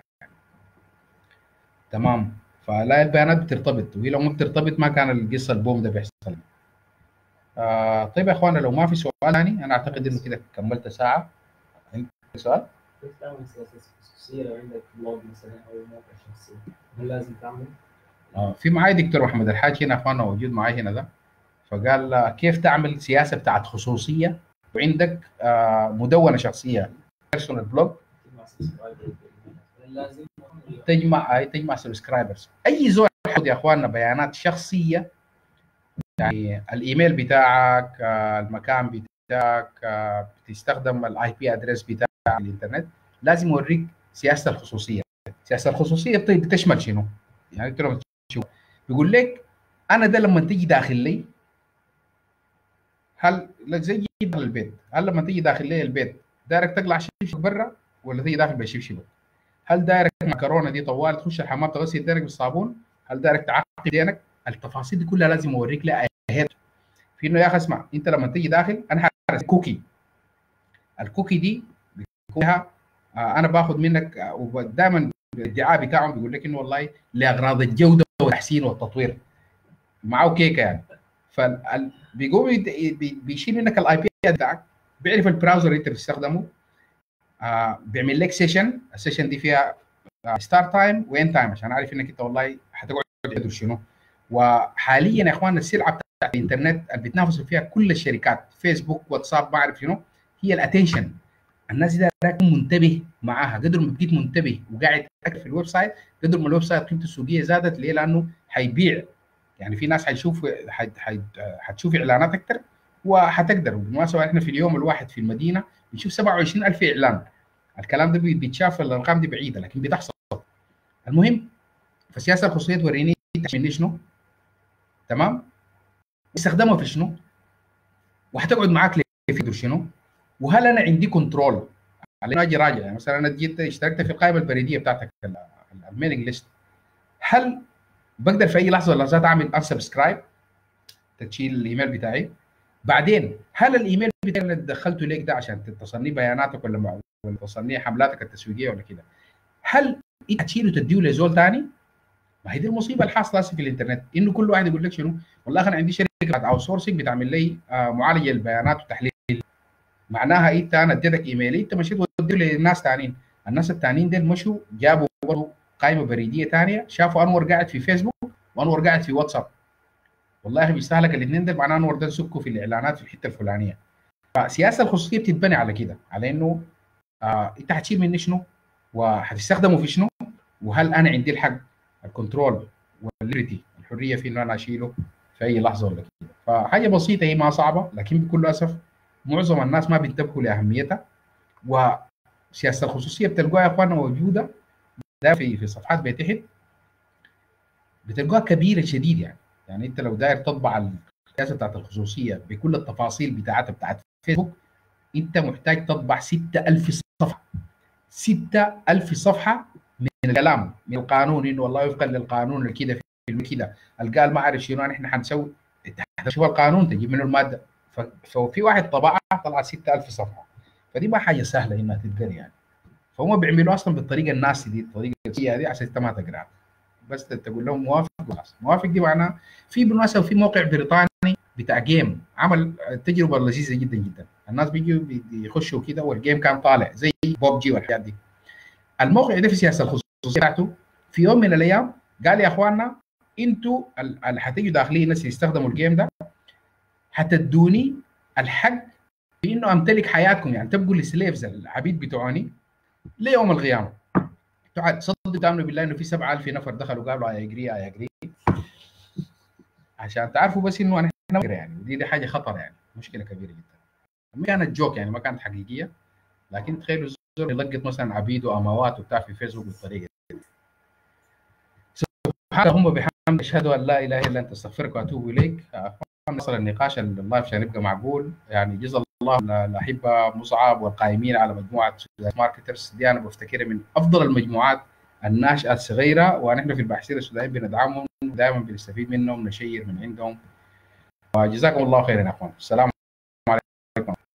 تمام، فلا البيانات بترتبط، ولو ما بترتبط ما كان القصه البوم ده بيحصل. طيب يا اخوانا، لو ما في سؤال ثاني انا اعتقد انه كده كملت ساعه. عندك سؤال؟ كيف تعمل خصوصيه لو عندك بلوج مثلا او موقع شخصي؟ هل لازم تعمل؟ في معايا دكتور محمد الحاج هنا يا اخوانا، موجود معايا هنا ده، فقال كيف تعمل سياسه بتاعت خصوصيه وعندك مدونه شخصيه بيرسونال بلوج؟ لازم تجمع سبسكرايبرز. اي زول يا اخواننا بيانات شخصيه، يعني الايميل بتاعك، المكان بتاعك، بتستخدم الاي بي ادريس بتاع الانترنت، لازم يوريك سياسه الخصوصيه. سياسه الخصوصيه بتشمل شنو؟ يعني انت لما تشوف بيقول لك انا ده لما تيجي داخل لي، هل زي البيت، هل لما تيجي داخل لي البيت دايرك تقلع شبشبك برا ولا تيجي داخل بشبشبك؟ هل دايرك المكرونه دي طوال تخش الحمام تغسل يدينك بالصابون؟ هل دايرك تعقم يدينك؟ التفاصيل دي كلها لازم اوريك لها اهات. في انه يا اخي اسمع، انت لما تيجي داخل انا هرسل كوكي. الكوكي دي بيكون لها انا باخذ منك، ودائما الادعاء بتاعهم بيقول لك انه والله لاغراض الجوده والتحسين والتطوير. معه كيكه يعني. فبيقوم بيشيل منك الاي بي بتاعك، بيعرف البراوزر اللي انت بتستخدمه، بيعمل لك سيشن. السيشن دي فيها ستارت تايم وين تايم عشان اعرف انك انت والله هتقعد تدرس شنو. وحاليا يا اخواننا السلعه بتاعت الانترنت اللي بتنافسوا فيها كل الشركات، فيسبوك، واتساب، ما اعرف شنو، هي الاتنشن. الناس دي راكم منتبه معاها، قدر ما بقيت منتبه وقاعد في الويب سايت، قدر ما الويب سايت قيمته السوقيه زادت. ليه؟ لانه هيبيع يعني في ناس هتشوف اعلانات اكثر وهتقدر. بالمناسبه احنا في اليوم الواحد في المدينه بنشوف 27000 اعلان. الكلام ده بيتشاف، الارقام دي بعيده لكن بتحصل. المهم فالسياسه الخصوصيه توريني تعمل شنو، تمام، استخدامها في شنو، وهتقعد معاك لفيديو شنو، وهل انا عندي كنترول على اجي راجع. يعني مثلا انا جيت اشتركت في القائمه البريديه بتاعتك الميلينج ليست، هل بقدر في اي لحظه ولا لحظات اعمل انسبسكرايب، تشيل الايميل بتاعي؟ بعدين هل الايميل بتاعي اللي دخلته ليك ده عشان تتصني بياناتك ولا تصني حملاتك التسويقيه ولا كده، هل انت هتشيله تديه لزول ثاني؟ ما هي دي المصيبه الحاصله في الانترنت، انه كل واحد يقول لك شنو، والله انا عندي شركه بتاعت اوت سورسنج بتعمل لي معالجه للبيانات وتحليل. معناها انت انا اديتك ايميلي، انت مشيت وديته للناس ثانيين، الناس الثانيين دول مشوا جابوا برضه قائمه بريديه ثانيه، شافوا انور قاعد في فيسبوك وانور قاعد في واتساب. والله يا اخي بيستهلك الاثنين دول، معناه انور ده سكوا في الاعلانات في الحته الفلانيه. فالسياسه الخصوصيه بتتبني على كده، على انه انت هتشيل مني شنو؟ وهتستخدمه في شنو؟ وهل انا عندي الحق الكنترول والليبرتي الحريه في انه انا اشيله في اي لحظه ولا كده. فحاجه بسيطه هي ما صعبه، لكن بكل اسف معظم الناس ما بينتبهوا لاهميتها. وسياسه الخصوصيه بتلقوها يا اخوانا موجوده ده في صفحات بيتحد، بتلقوها كبيره شديد. يعني انت لو داير تطبع السياسه بتاعت الخصوصيه بكل التفاصيل بتاعتها بتاعت فيسبوك، انت محتاج تطبع 6000 صفحه. 6000 صفحه من الكلام، من القانون، انه والله وفقا للقانون كده في كده، قال ما عارف شنو احنا حنسوي، شوف القانون تجيب منه الماده. ففي واحد طبعها طلعت 6000 صفحه، فدي ما حاجه سهله انها تتقرا يعني. فهم بيعملوا اصلا بالطريقه الناسيه دي، الطريقه دي عشان انت ما تقراها، بس تقول لهم موافق وخلاص. موافق دي معناها في بالمناسبه في موقع بريطاني بتاع جيم عمل تجربه لذيذه جدا جدا، الناس بيجوا بيخشوا كده والجيم كان طالع زي ببجي والحاجات دي. الموقع ده في السياسه الخصوصيه بتاعته في يوم من الايام قال يا اخواننا انتوا اللي هتيجوا داخلين الناس اللي يستخدموا الجيم ده هتدوني الحق بانه امتلك حياتكم، يعني تبقوا السليفز العبيد بتوعاني ليوم القيامه. صدقوا تامنوا بالله انه في 7000 نفر دخلوا قالوا اي اجري اي اجري، عشان تعرفوا بس انه احنا يعني دي حاجه خطر، يعني مشكله كبيره جدا. ما كانت جوك يعني ما كانت حقيقيه، لكن تخيلوا الزول يلقط مثلا عبيد واموات وبتاع في فيسبوك بالطريقه دي. سبحان اللهم وبحمده، اشهد ان لا اله الا انت، استغفرك واتوب اليك. نصل النقاش الله عشان يبقى معقول. يعني جزا الله الاحبه مصعب والقائمين على مجموعه سودانيز ماركترز دي، انا بفتكرها من افضل المجموعات الناشئه الصغيره، ونحن في الباحثين السودانيين بندعمهم ودائما بنستفيد منهم، نشير من عندهم. وجزاكم الله خيرا يا اخوان، السلام عليكم.